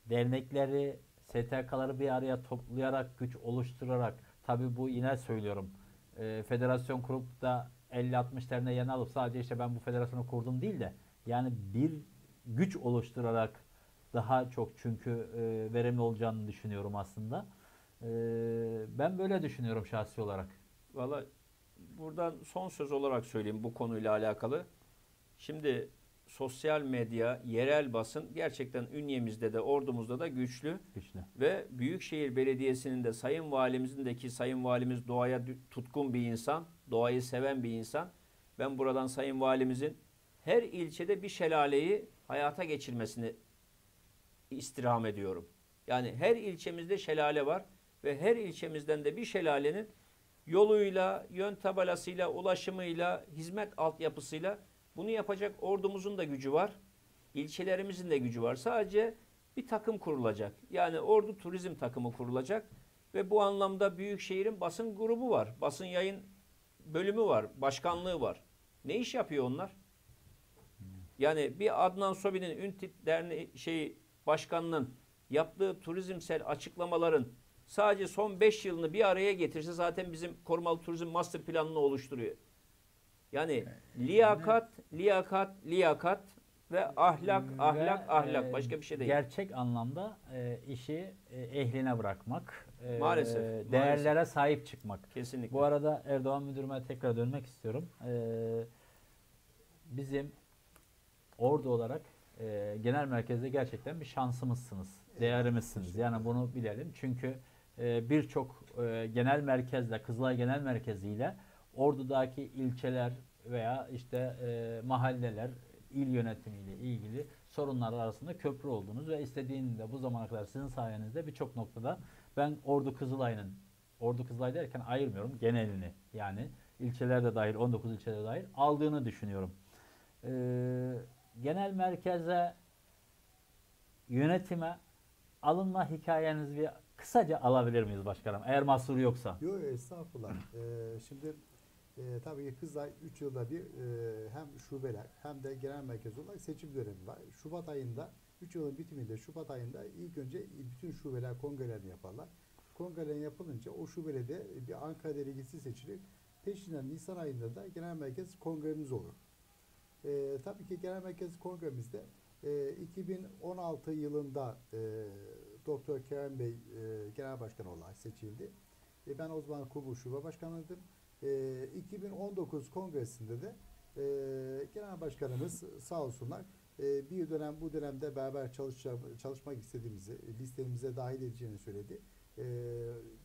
dernekleri, S T K'ları bir araya toplayarak, güç oluşturarak, tabi bu yine söylüyorum, e, federasyon kurup da elli altmış derneği yana alıp sadece işte ben bu federasyonu kurdum değil de yani bir güç oluşturarak daha çok çünkü e, verimli olacağını düşünüyorum aslında. E, ben böyle düşünüyorum şahsi olarak. Vallahi buradan son söz olarak söyleyeyim bu konuyla alakalı. Şimdi sosyal medya, yerel basın gerçekten Ünye'mizde de ordumuzda da güçlü. güçlü. Ve Büyükşehir Belediyesi'nin de Sayın Valimizindeki Sayın Valimiz doğaya tutkun bir insan, doğayı seven bir insan. Ben buradan Sayın Valimizin her ilçede bir şelaleyi hayata geçirmesini istirham ediyorum. Yani her ilçemizde şelale var ve her ilçemizden de bir şelalenin yoluyla, yön tabelasıyla, ulaşımıyla, hizmet altyapısıyla bunu yapacak ordumuzun da gücü var. İlçelerimizin de gücü var. Sadece bir takım kurulacak. Yani Ordu Turizm takımı kurulacak. Ve bu anlamda Büyükşehir'in basın grubu var. Basın yayın bölümü var. Başkanlığı var. Ne iş yapıyor onlar? Yani bir Adnan Sobi'nin Üntip Derneği şey, Başkanı'nın yaptığı turizmsel açıklamaların sadece son beş yılını bir araya getirse zaten bizim korumalı turizm master planını oluşturuyor. Yani liyakat, liyakat, liyakat ve ahlak, ahlak, ve, ahlak. Başka bir şey değil. Gerçek anlamda e, işi e, ehline bırakmak. E, maalesef. Değerlere maalesef. Sahip çıkmak. Kesinlikle. Bu arada Erdoğan Müdürüme tekrar dönmek istiyorum. E, bizim Ordu olarak e, genel merkezde gerçekten bir şansımızsınız. Değerimizsiniz. Yani bunu bilelim. Çünkü e, birçok e, genel merkezle, Kızılay Genel Merkezi ile Ordu'daki ilçeler veya işte e, mahalleler, il yönetimiyle ilgili sorunlar arasında köprü oldunuz ve istediğinde bu zamana kadar sizin sayenizde birçok noktada ben Ordu Kızılay'ın, Ordu Kızılay derken ayırmıyorum genelini yani ilçelerde dahil, on dokuz ilçede dahil aldığını düşünüyorum. E, genel merkeze, yönetime alınma hikayenizi bir kısaca alabilir miyiz başkanım eğer mahsuru yoksa? Yok estağfurullah. ee, şimdi E, tabii Kızılay üç yılda bir e, hem şubeler hem de genel merkez olarak seçim dönemi var. Şubat ayında, üç yılın bitiminde Şubat ayında ilk önce bütün şubeler kongrelerini yaparlar. Kongrelerini yapılınca o şubelerde bir Ankara delegesi seçilir. Peşinden Nisan ayında da genel merkez kongremiz olur. E, tabii ki genel merkez kongremizde e, iki bin on altı yılında e, Doktor Kerem Bey e, genel başkan olarak seçildi. E, ben o zaman Kubu Şube Başkanıydım. E, iki bin on dokuz kongresinde de e, genel başkanımız sağ olsunlar e, bir dönem bu dönemde beraber çalışmak istediğimizi, listemize dahil edeceğini söyledi. E,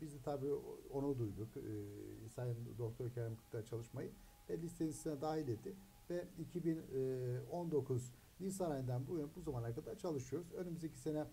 biz de tabii onu duyduk. E, Sayın Doktor Kerem Kırk'ta çalışmayı ve listesine dahil etti. Ve iki bin on dokuz Nisan ayından bu, bu zamana kadar çalışıyoruz. Önümüzdeki sene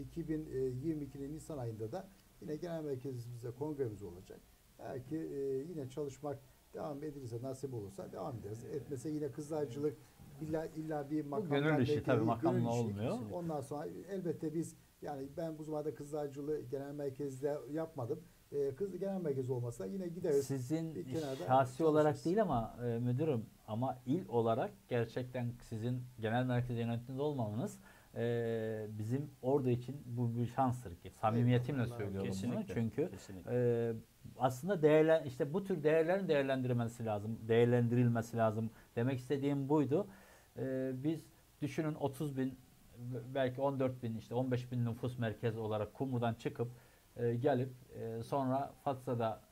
iki bin yirmi ikinin Nisan ayında da yine genel merkezimizde kongremiz olacak. Belki e, yine çalışmak devam edilirse, nasip olursa devam ederiz. Etmese yine Kızılaycılık illa, illa bir makamla. Bu gönül işi tabii, makamla olmuyor. Ondan sonra elbette biz, yani ben bu zamanda Kızılaycılığı genel merkezde yapmadım. E, kız genel merkez olmasa yine gideriz. Sizin şahsi olarak değil ama e, müdürüm, ama il olarak gerçekten sizin genel merkez yönetiminiz olmamanız Ee, bizim ordu için bu bir şanstır ki. Samimiyetimle evet, söylüyorum kesinlikle, bunu. Çünkü e, aslında değerlen, işte bu tür değerlerin değerlendirilmesi lazım. Değerlendirilmesi lazım. Demek istediğim buydu. Ee, biz düşünün otuz bin belki on dört bin işte on beş bin nüfus merkezi olarak Kumru'dan çıkıp e, gelip e, sonra Fatsa'da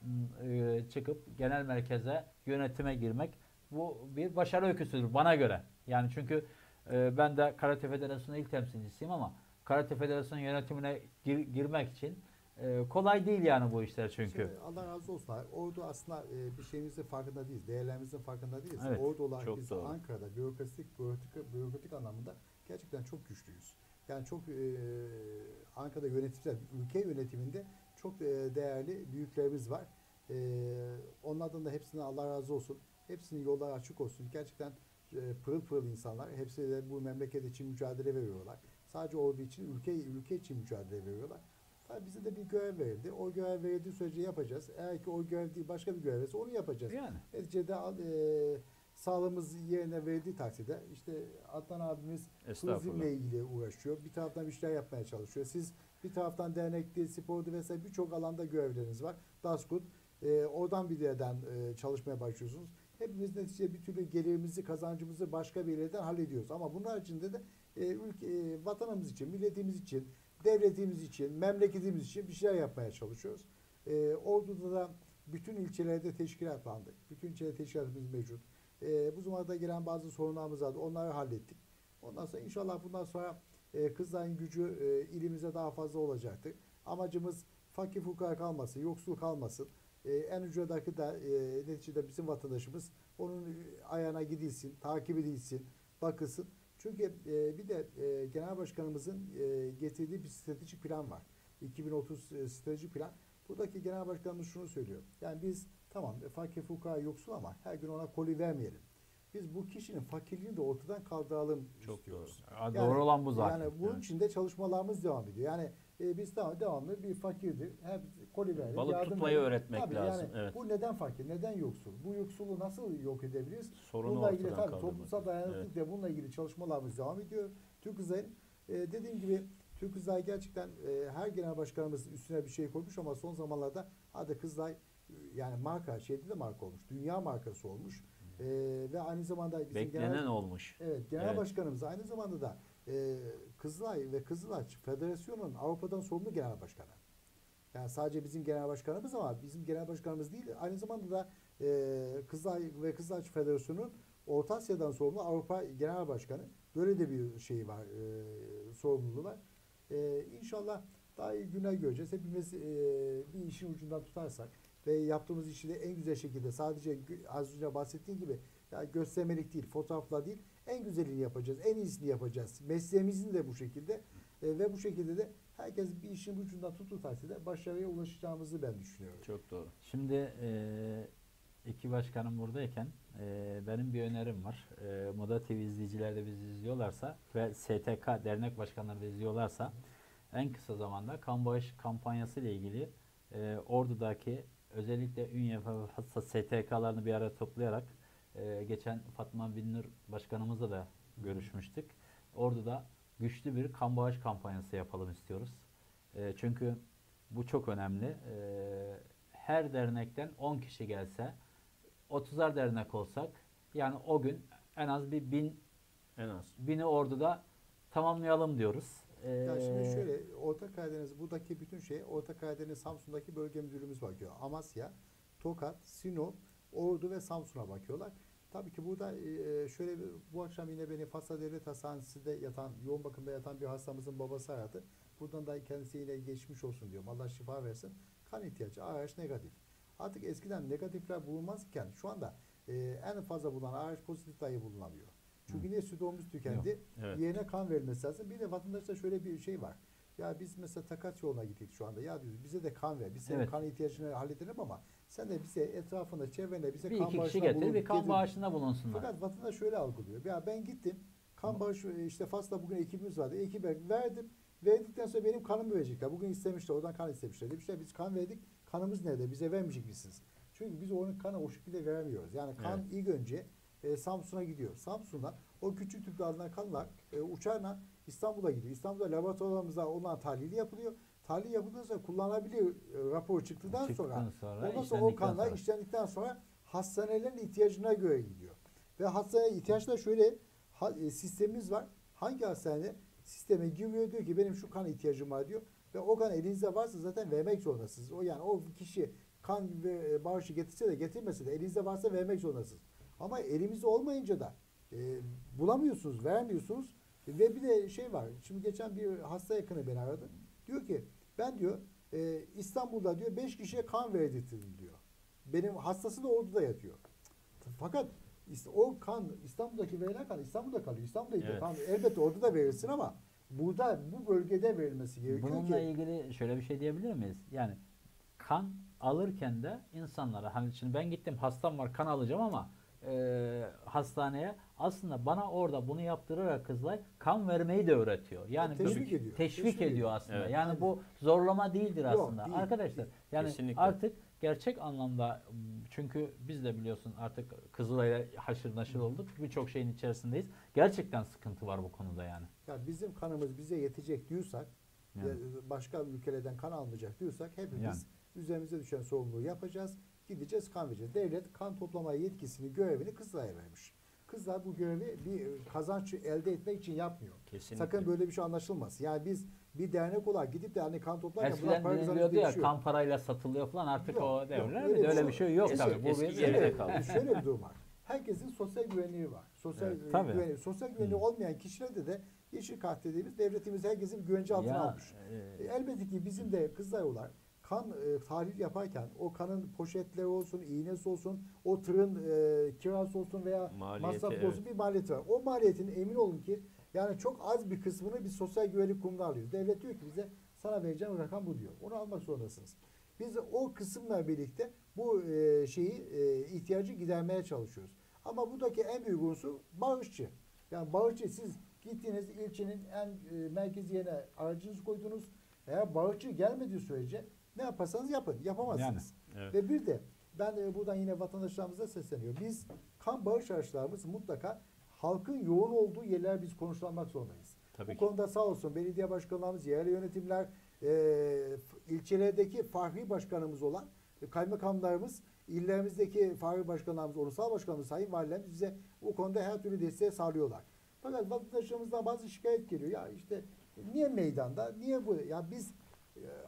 e, çıkıp genel merkeze yönetime girmek, bu bir başarı öyküsüdür bana göre. Yani çünkü ben de Karate Federasyonu'nun il temsilcisiyim ama Karate Federasyonu yönetimine gir, girmek için kolay değil yani bu işler çünkü. Şimdi Allah razı olsun. Ordu aslında bir şeyimizin farkında değiliz. Değerlerimizin farkında değiliz. Evet, Ordu olarak biz doğru. Ankara'da bürokratik, bürokratik, bürokratik anlamında gerçekten çok güçlüyüz. Yani çok e, Ankara'da yönetimler, ülke yönetiminde çok değerli büyüklerimiz var. E, onlardan da hepsine Allah razı olsun. Hepsinin yolları açık olsun. Gerçekten pırıl pırıl insanlar. Hepsi de bu memleket için mücadele veriyorlar. Sadece ordu için, ülke ülke için mücadele veriyorlar. Tabii bize de bir görev verildi. O görev verildiği sürece yapacağız. Eğer ki o görev değil, başka bir görev verirse onu yapacağız. Yani. Neticede e, sağlığımız yerine verildiği takdirde işte Adnan abimiz turizmle ilgili uğraşıyor. Bir taraftan bir şeyler yapmaya çalışıyor. Siz bir taraftan dernekli, spordu vesaire birçok alanda görevleriniz var. DASKUT. E, oradan bir yerden e, çalışmaya başlıyorsunuz. Hepimiz neticede bir türlü gelirimizi, kazancımızı başka bir yerden hallediyoruz. Ama bunun haricinde de e, ülke, e, vatanımız için, milletimiz için, devletimiz için, memleketimiz için bir şeyler yapmaya çalışıyoruz. E, Ordu'da da bütün ilçelerde teşkilatlandık. Bütün ilçelerde teşkilatımız mevcut. E, bu zamanda gelen bazı sorunlarımız vardı. Onları hallettik. Ondan sonra inşallah bundan sonra e, Kızılay'ın gücü e, ilimize daha fazla olacaktır. Amacımız fakir fukara kalmasın, yoksul kalmasın. Ee, en ucudaki da e, neticede bizim vatandaşımız onun ayağına gidilsin, takip edilsin, bakılsın. Çünkü e, bir de e, Genel Başkanımızın e, getirdiği bir stratejik plan var. iki bin otuz e, stratejik plan. Buradaki Genel Başkanımız şunu söylüyor. Yani biz tamam fakir fukara yoksul ama her gün ona koli vermeyelim. Biz bu kişinin fakirliğini de ortadan kaldıralım Çok istiyoruz. Yani, doğru olan bu zaten. Yani bunun için de çalışmalarımız devam ediyor. Yani E, biz tamam, devamlı bir fakirdir. Hep kolilerle balık tutmayı edin. öğretmek tabii lazım. Yani evet. Bu neden fakir? Neden yoksul? Bu yoksulluğu nasıl yok edebiliriz? Sorunu bununla ilgili tabii toplumsal dayanıklılık ve evet. bununla ilgili çalışmalarımız devam ediyor. Türk Kızılay'ın e, dediğim gibi Türk Kızılay gerçekten e, her genel başkanımız üstüne bir şey koymuş ama son zamanlarda hadi Kızılay yani marka şeydi de marka olmuş. Dünya markası olmuş. E, ve aynı zamanda bizim beklenen genel, olmuş. Evet, genel evet. başkanımız aynı zamanda da Ee, Kızılay ve Kızılaç Federasyonu'nun Avrupa'dan sorumlu genel başkanı. Yani sadece bizim genel başkanımız ama bizim genel başkanımız değil. Aynı zamanda da e, Kızılay ve Kızılaç Federasyonu'nun Orta Asya'dan sorumlu Avrupa Genel Başkanı. Böyle de bir şey var. E, sorumluluğu var. E, İnşallah daha iyi günler göreceğiz. Hepimiz e, bir işin ucundan tutarsak ve yaptığımız işi de en güzel şekilde sadece az önce bahsettiğim gibi yani göstermelik değil, fotoğrafla değil, en güzelini yapacağız, en iyisini yapacağız. Mesleğimizin de bu şekilde e, ve bu şekilde de herkes bir işin ucundan tuttuğu takdirde başarıya ulaşacağımızı ben düşünüyorum. Çok doğru. Şimdi e, iki başkanım buradayken e, benim bir önerim var. E, Moda T V izleyiciler de bizi izliyorlarsa ve S T K dernek başkanları da izliyorlarsa en kısa zamanda kan bağış kampanyası ile ilgili e, Ordu'daki özellikle ÜNYEFA ve HASSA S T K'larını bir araya toplayarak e, geçen Fatma Binnur Başkanımızla da görüşmüştük. Orada da güçlü bir kan bağış kampanyası yapalım istiyoruz. E, çünkü bu çok önemli. E, her dernekten on kişi gelse, otuzar dernek olsak, yani o gün en az bir bin, en az bini Ordu'da tamamlayalım diyoruz. Ee, yani şimdi şöyle, Orta Karadeniz, buradaki bütün şey, Orta Karadeniz Samsun'daki bölge müdürlüğümüz bakıyor. Amasya, Tokat, Sinop, Ordu ve Samsun'a bakıyorlar. Tabii ki burada e, şöyle bir, bu akşam yine beni Fatsa Devlet Hastanesi'nde yatan, yoğun bakımda yatan bir hastamızın babası aradı. Buradan da kendisi yine geçmiş olsun diyorum. Allah şifa versin. Kan ihtiyacı, A R H negatif. Artık eskiden negatifler bulunmazken şu anda e, en fazla bulunan A R H pozitif dahi bulunamıyor. Çünkü Hı. niye sütümüz tükendi? Evet. Yerine kan verilmesi lazım. Bir de vatandaşta şöyle bir şey var. Ya biz mesela takat yoluna gittik şu anda. Ya diyoruz bize de kan ver. Biz senin evet. kan ihtiyacını halledelim ama sen de bize etrafında, çevrene bize bir kan bağışına getir, bulun. Bir kan bağışına bulunsunlar. Fakat vatandaş şöyle algılıyor. Ya ben gittim. Kan bağışı işte Fas'ta bugün ekibimiz vardı. Ekibe verdim. Verdikten sonra benim kanımı verecekler. Bugün istemişler. Oradan kan istemişler. Demişler biz kan verdik. Kanımız nerede? Bize vermeyecek misiniz? Çünkü biz onun kanı o şekilde veremiyoruz. Yani kan evet. ilk önce E, Samsun'a gidiyor. Samsun'dan o küçük tüplü alınan kanlar e, uçağına İstanbul'a gidiyor. İstanbul'da laboratuvarlarımızda olan tahlili yapılıyor. Tahlil yapıldıktan sonra kullanabiliyor e, rapor çıktıktan, çıktıktan sonra. Ondan sonra o kanlar sonra. işlendikten sonra hastanelerin ihtiyacına göre gidiyor. Ve hastaneye ihtiyaçta şöyle ha, e, sistemimiz var. Hangi hastane sisteme giriyor diyor ki benim şu kan ihtiyacım var diyor. Ve o kan elinizde varsa zaten vermek zorundasınız. O yani o kişi kan e, bağışı getirse de getirmese de elinizde varsa vermek zorundasınız. Ama elimizde olmayınca da e, bulamıyorsunuz, vermiyorsunuz ve bir de şey var. Şimdi geçen bir hasta yakını beni aradı. Diyor ki ben diyor e, İstanbul'da diyor beş kişiye kan verdirttim diyor. Benim hastası da Ordu'da yatıyor. Fakat o kan İstanbul'daki verilen kan İstanbul'da kalıyor. İstanbul'da yatıyor. Evet. Tamam, elbette Ordu'da verirsin ama burada bu bölgede verilmesi gerekiyor. Bununla ki, ilgili şöyle bir şey diyebilir miyiz? Yani kan alırken de insanlara hani şimdi ben gittim hastam var kan alacağım ama E, hastaneye aslında bana orada bunu yaptırarak Kızılay kan vermeyi de öğretiyor. Yani teşvik ediyor. Teşvik, teşvik ediyor aslında. Evet. Yani aynen. bu zorlama değildir Yok, aslında. Değil, Arkadaşlar değil. yani Kesinlikle. artık gerçek anlamda çünkü biz de biliyorsun artık Kızılay'a haşır naşır olduk. Birçok şeyin içerisindeyiz. Gerçekten sıkıntı var bu konuda yani. Ya bizim kanımız bize yetecek diyorsak yani. başka ülkelerden kan almayacak diyorsak hepimiz yani. üzerimize düşen sorumluluğu yapacağız. Gideceğiz kan vereceğiz. Devlet kan toplama yetkisini, görevini Kızılay'a vermiş. Kızılay bu görevi bir kazanç elde etmek için yapmıyor. Kesinlikle. Sakın böyle bir şey anlaşılmaz. Yani biz bir dernek olarak gidip de hani kan toplarken bunlar para kazanıyor diye şey kan parayla satılıyor falan artık yok, o devler öyle, öyle bir şey yok. Eski, tabii. Eski, bu eski yerde kaldı. Şöyle bir durum var. Herkesin sosyal güvenliği var. Sosyal evet, güvenliği, sosyal güvenliği hmm. olmayan kişilerde de yeşil kart dediğimiz devletimiz herkesin güvence altına ya, almış. E, Elbette ki bizim de Kızılay olarak kan e, tahlil yaparken o kanın poşetleri olsun, iğnesi olsun, o tırın e, kirası olsun veya masrafı evet. olsun bir maliyeti var. O maliyetin emin olun ki yani çok az bir kısmını biz sosyal güvenlik kurumuna alıyoruz. Devlet diyor ki bize sana vereceğim rakam bu diyor. Onu almak zorundasınız. Biz o kısımla birlikte bu e, şeyi e, ihtiyacı gidermeye çalışıyoruz. Ama buradaki en büyük unsur bağışçı. Yani bağışçı siz gittiğiniz ilçenin en e, merkezi yerine aracınızı koydunuz. Eğer bağışçı gelmediği sürece ne yaparsanız yapın. Yapamazsınız. Yani, evet. Ve bir de ben buradan yine vatandaşlarımıza sesleniyorum. Biz kan bağış araçlarımız mutlaka halkın yoğun olduğu yerler biz konuşlanmak zorundayız. Tabii Bu ki. konuda sağ olsun belediye başkanlarımız, yerel yönetimler, e, ilçelerdeki fahri başkanımız olan kaymakamlarımız, illerimizdeki fahri başkanlarımız, ulusal başkanımız, sayın valilerimiz bize bu konuda her türlü desteği sağlıyorlar. Fakat vatandaşlarımızdan bazı şikayet geliyor. Ya işte niye meydanda? Niye bu? Ya biz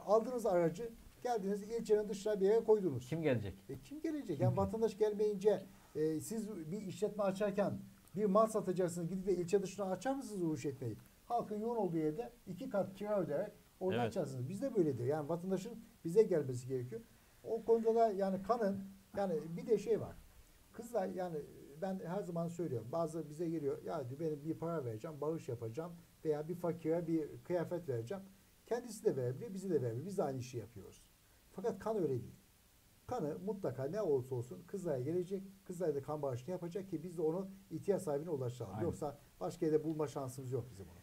aldığınız aracı geldiniz ilçenin dışına bir yere koydunuz. Kim gelecek? E, kim gelecek? Yani vatandaş gelmeyince e, siz bir işletme açarken bir mal satacaksınız gidip de ilçe dışına açar mısınız bu işletmeyi? Halkın yoğun olduğu yerde iki kat kira öderek orada evet. açarsınız. Bizde böyle diyor. Yani vatandaşın bize gelmesi gerekiyor. O konuda da yani kanın yani bir de şey var. Kızlar yani ben her zaman söylüyorum. Bazı bize geliyor. Ya diyor benim bir para vereceğim, bağış yapacağım veya bir fakire bir kıyafet vereceğim. Kendisi de verebiliyor, bizi de verebiliyor. Biz de aynı işi yapıyoruz. Fakat kan öyle değil. Kanı mutlaka ne olursa olsun Kızılay'a gelecek. Kızılay da kan bağışını yapacak ki biz de onu ihtiyaç sahibine ulaşalım. Aynen. Yoksa başka yerde bulma şansımız yok bizim onun.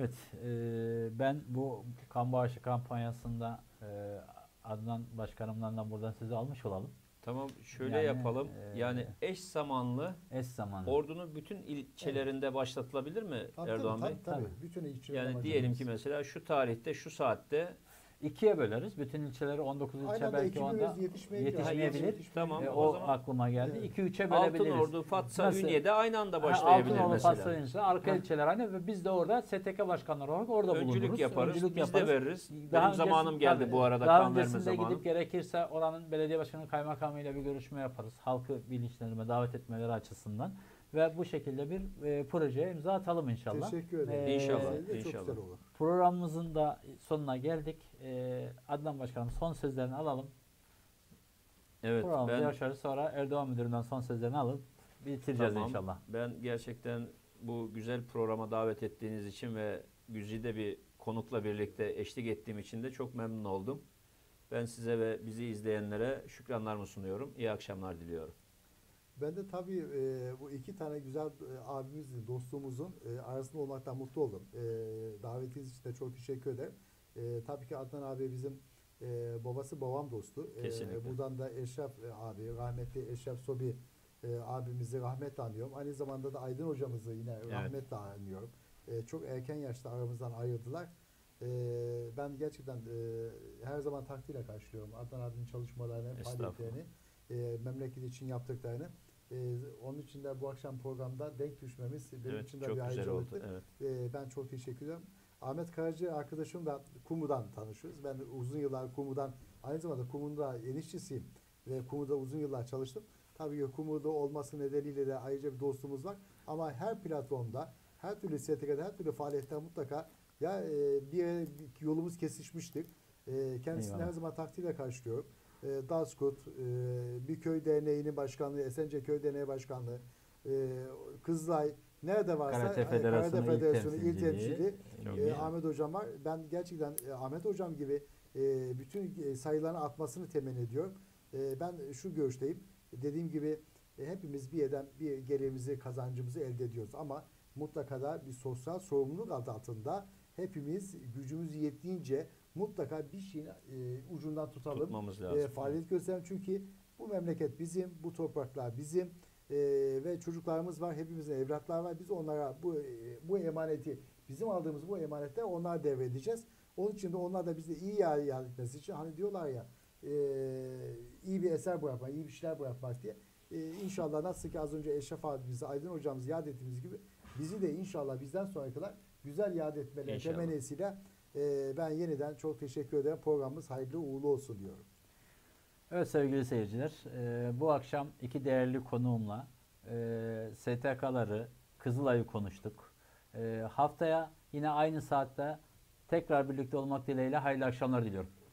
Evet. E, ben bu kan bağışı kampanyasında e, Adnan Başkanım'dan da buradan sözü almış olalım. Tamam, şöyle yani, yapalım. E, yani eş zamanlı, eş zamanlı ordunun bütün ilçelerinde evet. başlatılabilir mi tabii, Erdoğan tabii, Bey? Tabii tabii. Bütün ilçeler. Yani diyelim ki mesela şu tarihte, şu saatte ikiye böleriz. Bütün ilçeleri on dokuz ilçe aynen, belki onda yetişmeyebilir. Tamam. E, o, o zaman aklıma geldi. iki evet. üçe bölebiliriz. Altınordu, Fatsa, Ünye'de aynı anda başlayabilir Altınordu, mesela. Altınordu, Fatsa, Ünye'de arka ha. ilçeler aynı ve biz de orada S T K başkanları olarak orada öncülük bulunuruz. Yaparız, öncülük yaparız. Biz de veririz. Daha Benim zamanım geldi tabii, bu arada. Daha öncesinde gidip gerekirse oranın belediye başkanının kaymakamıyla bir görüşme yaparız. Halkı bilinçlendirme, davet etmeleri açısından. Ve bu şekilde bir e, projeye imza atalım inşallah. Teşekkür ederim. Ee, inşallah. E, inşallah. Programımızın da sonuna geldik. Ee, Adnan Başkanım son sözlerini alalım. Evet. Programımızı yaşarız. Sonra Erdoğan Müdürü'nden son sözlerini alıp bitireceğiz tamam. inşallah. Ben gerçekten bu güzel programa davet ettiğiniz için ve güzide bir konukla birlikte eşlik ettiğim için de çok memnun oldum. Ben size ve bizi izleyenlere şükranlarımı sunuyorum. İyi akşamlar diliyorum. Ben de tabii e, bu iki tane güzel e, abimizin, dostluğumuzun e, arasında olmaktan mutlu oldum. E, davetiniz için de çok teşekkür ederim. E, tabii ki Adnan abi bizim e, babası babam dostu. E, buradan da Eşref e, abi, rahmetli Eşref Sobi e, abimizi rahmetle anıyorum. Aynı zamanda da Aydın hocamızı yine evet. rahmetle anıyorum. E, çok erken yaşta aramızdan ayrıldılar. E, ben gerçekten e, her zaman takdirle karşılıyorum Adnan abinin çalışmalarını, faaliyetlerini. E, memleket için yaptıklarını. E, onun için de bu akşam programda denk düşmemiz benim evet, için de bir ayrıcalıktı. Evet. E, ben çok teşekkür ederim. Ahmet Karacı arkadaşım da Kumru'dan tanışıyoruz. Ben uzun yıllar Kumru'dan, aynı zamanda Kumru'da enişçisiyim ve Kumru'da uzun yıllar çalıştım. Tabii ki Kumru'da olması nedeniyle de ayrıca bir dostumuz var. Ama her platformda, her türlü S T K'de, her türlü faaliyette mutlaka ya e, bir yolumuz kesişmiştir. E, kendisini eyvallah. Her zaman takdirle karşılıyorum. E, Daskut, e, bir köy derneğinin başkanlığı, Esence Köy Derneği Başkanlığı, e, Kızılay, nerede varsa Karate Federasyonu, Federasyonu İl Temsilciliği, e, Ahmet Hocam var. Ben gerçekten e, Ahmet Hocam gibi e, bütün sayılarını atmasını temenni ediyorum. E, ben şu görüşteyim, dediğim gibi e, hepimiz bir yerden bir gelirimizi, kazancımızı elde ediyoruz. Ama mutlaka da bir sosyal sorumluluk adı altında hepimiz gücümüz yettiğince mutlaka bir şeyin e, ucundan tutalım. Tutmamız lazım. E, faaliyet gösterelim. Çünkü bu memleket bizim, bu topraklar bizim e, ve çocuklarımız var, hepimizin evlatlar var. Biz onlara bu bu emaneti, bizim aldığımız bu emanette onlar devredeceğiz. Onun için de onlar da bize iyi yardım etmesi için hani diyorlar ya e, iyi bir eser bırakmak, iyi bir şeyler bırakmak diye. E, inşallah nasıl ki az önce Eşref abimizi, Aydın hocamızı yad ettiğimiz gibi bizi de inşallah bizden sonra kadar güzel yad etmeleri temennisiyle ben yeniden çok teşekkür ederim. Programımız hayırlı uğurlu olsun diyorum. Evet sevgili seyirciler, bu akşam iki değerli konuğumla S T K'ları, Kızılay'ı konuştuk. Haftaya yine aynı saatte tekrar birlikte olmak dileğiyle hayırlı akşamlar diliyorum.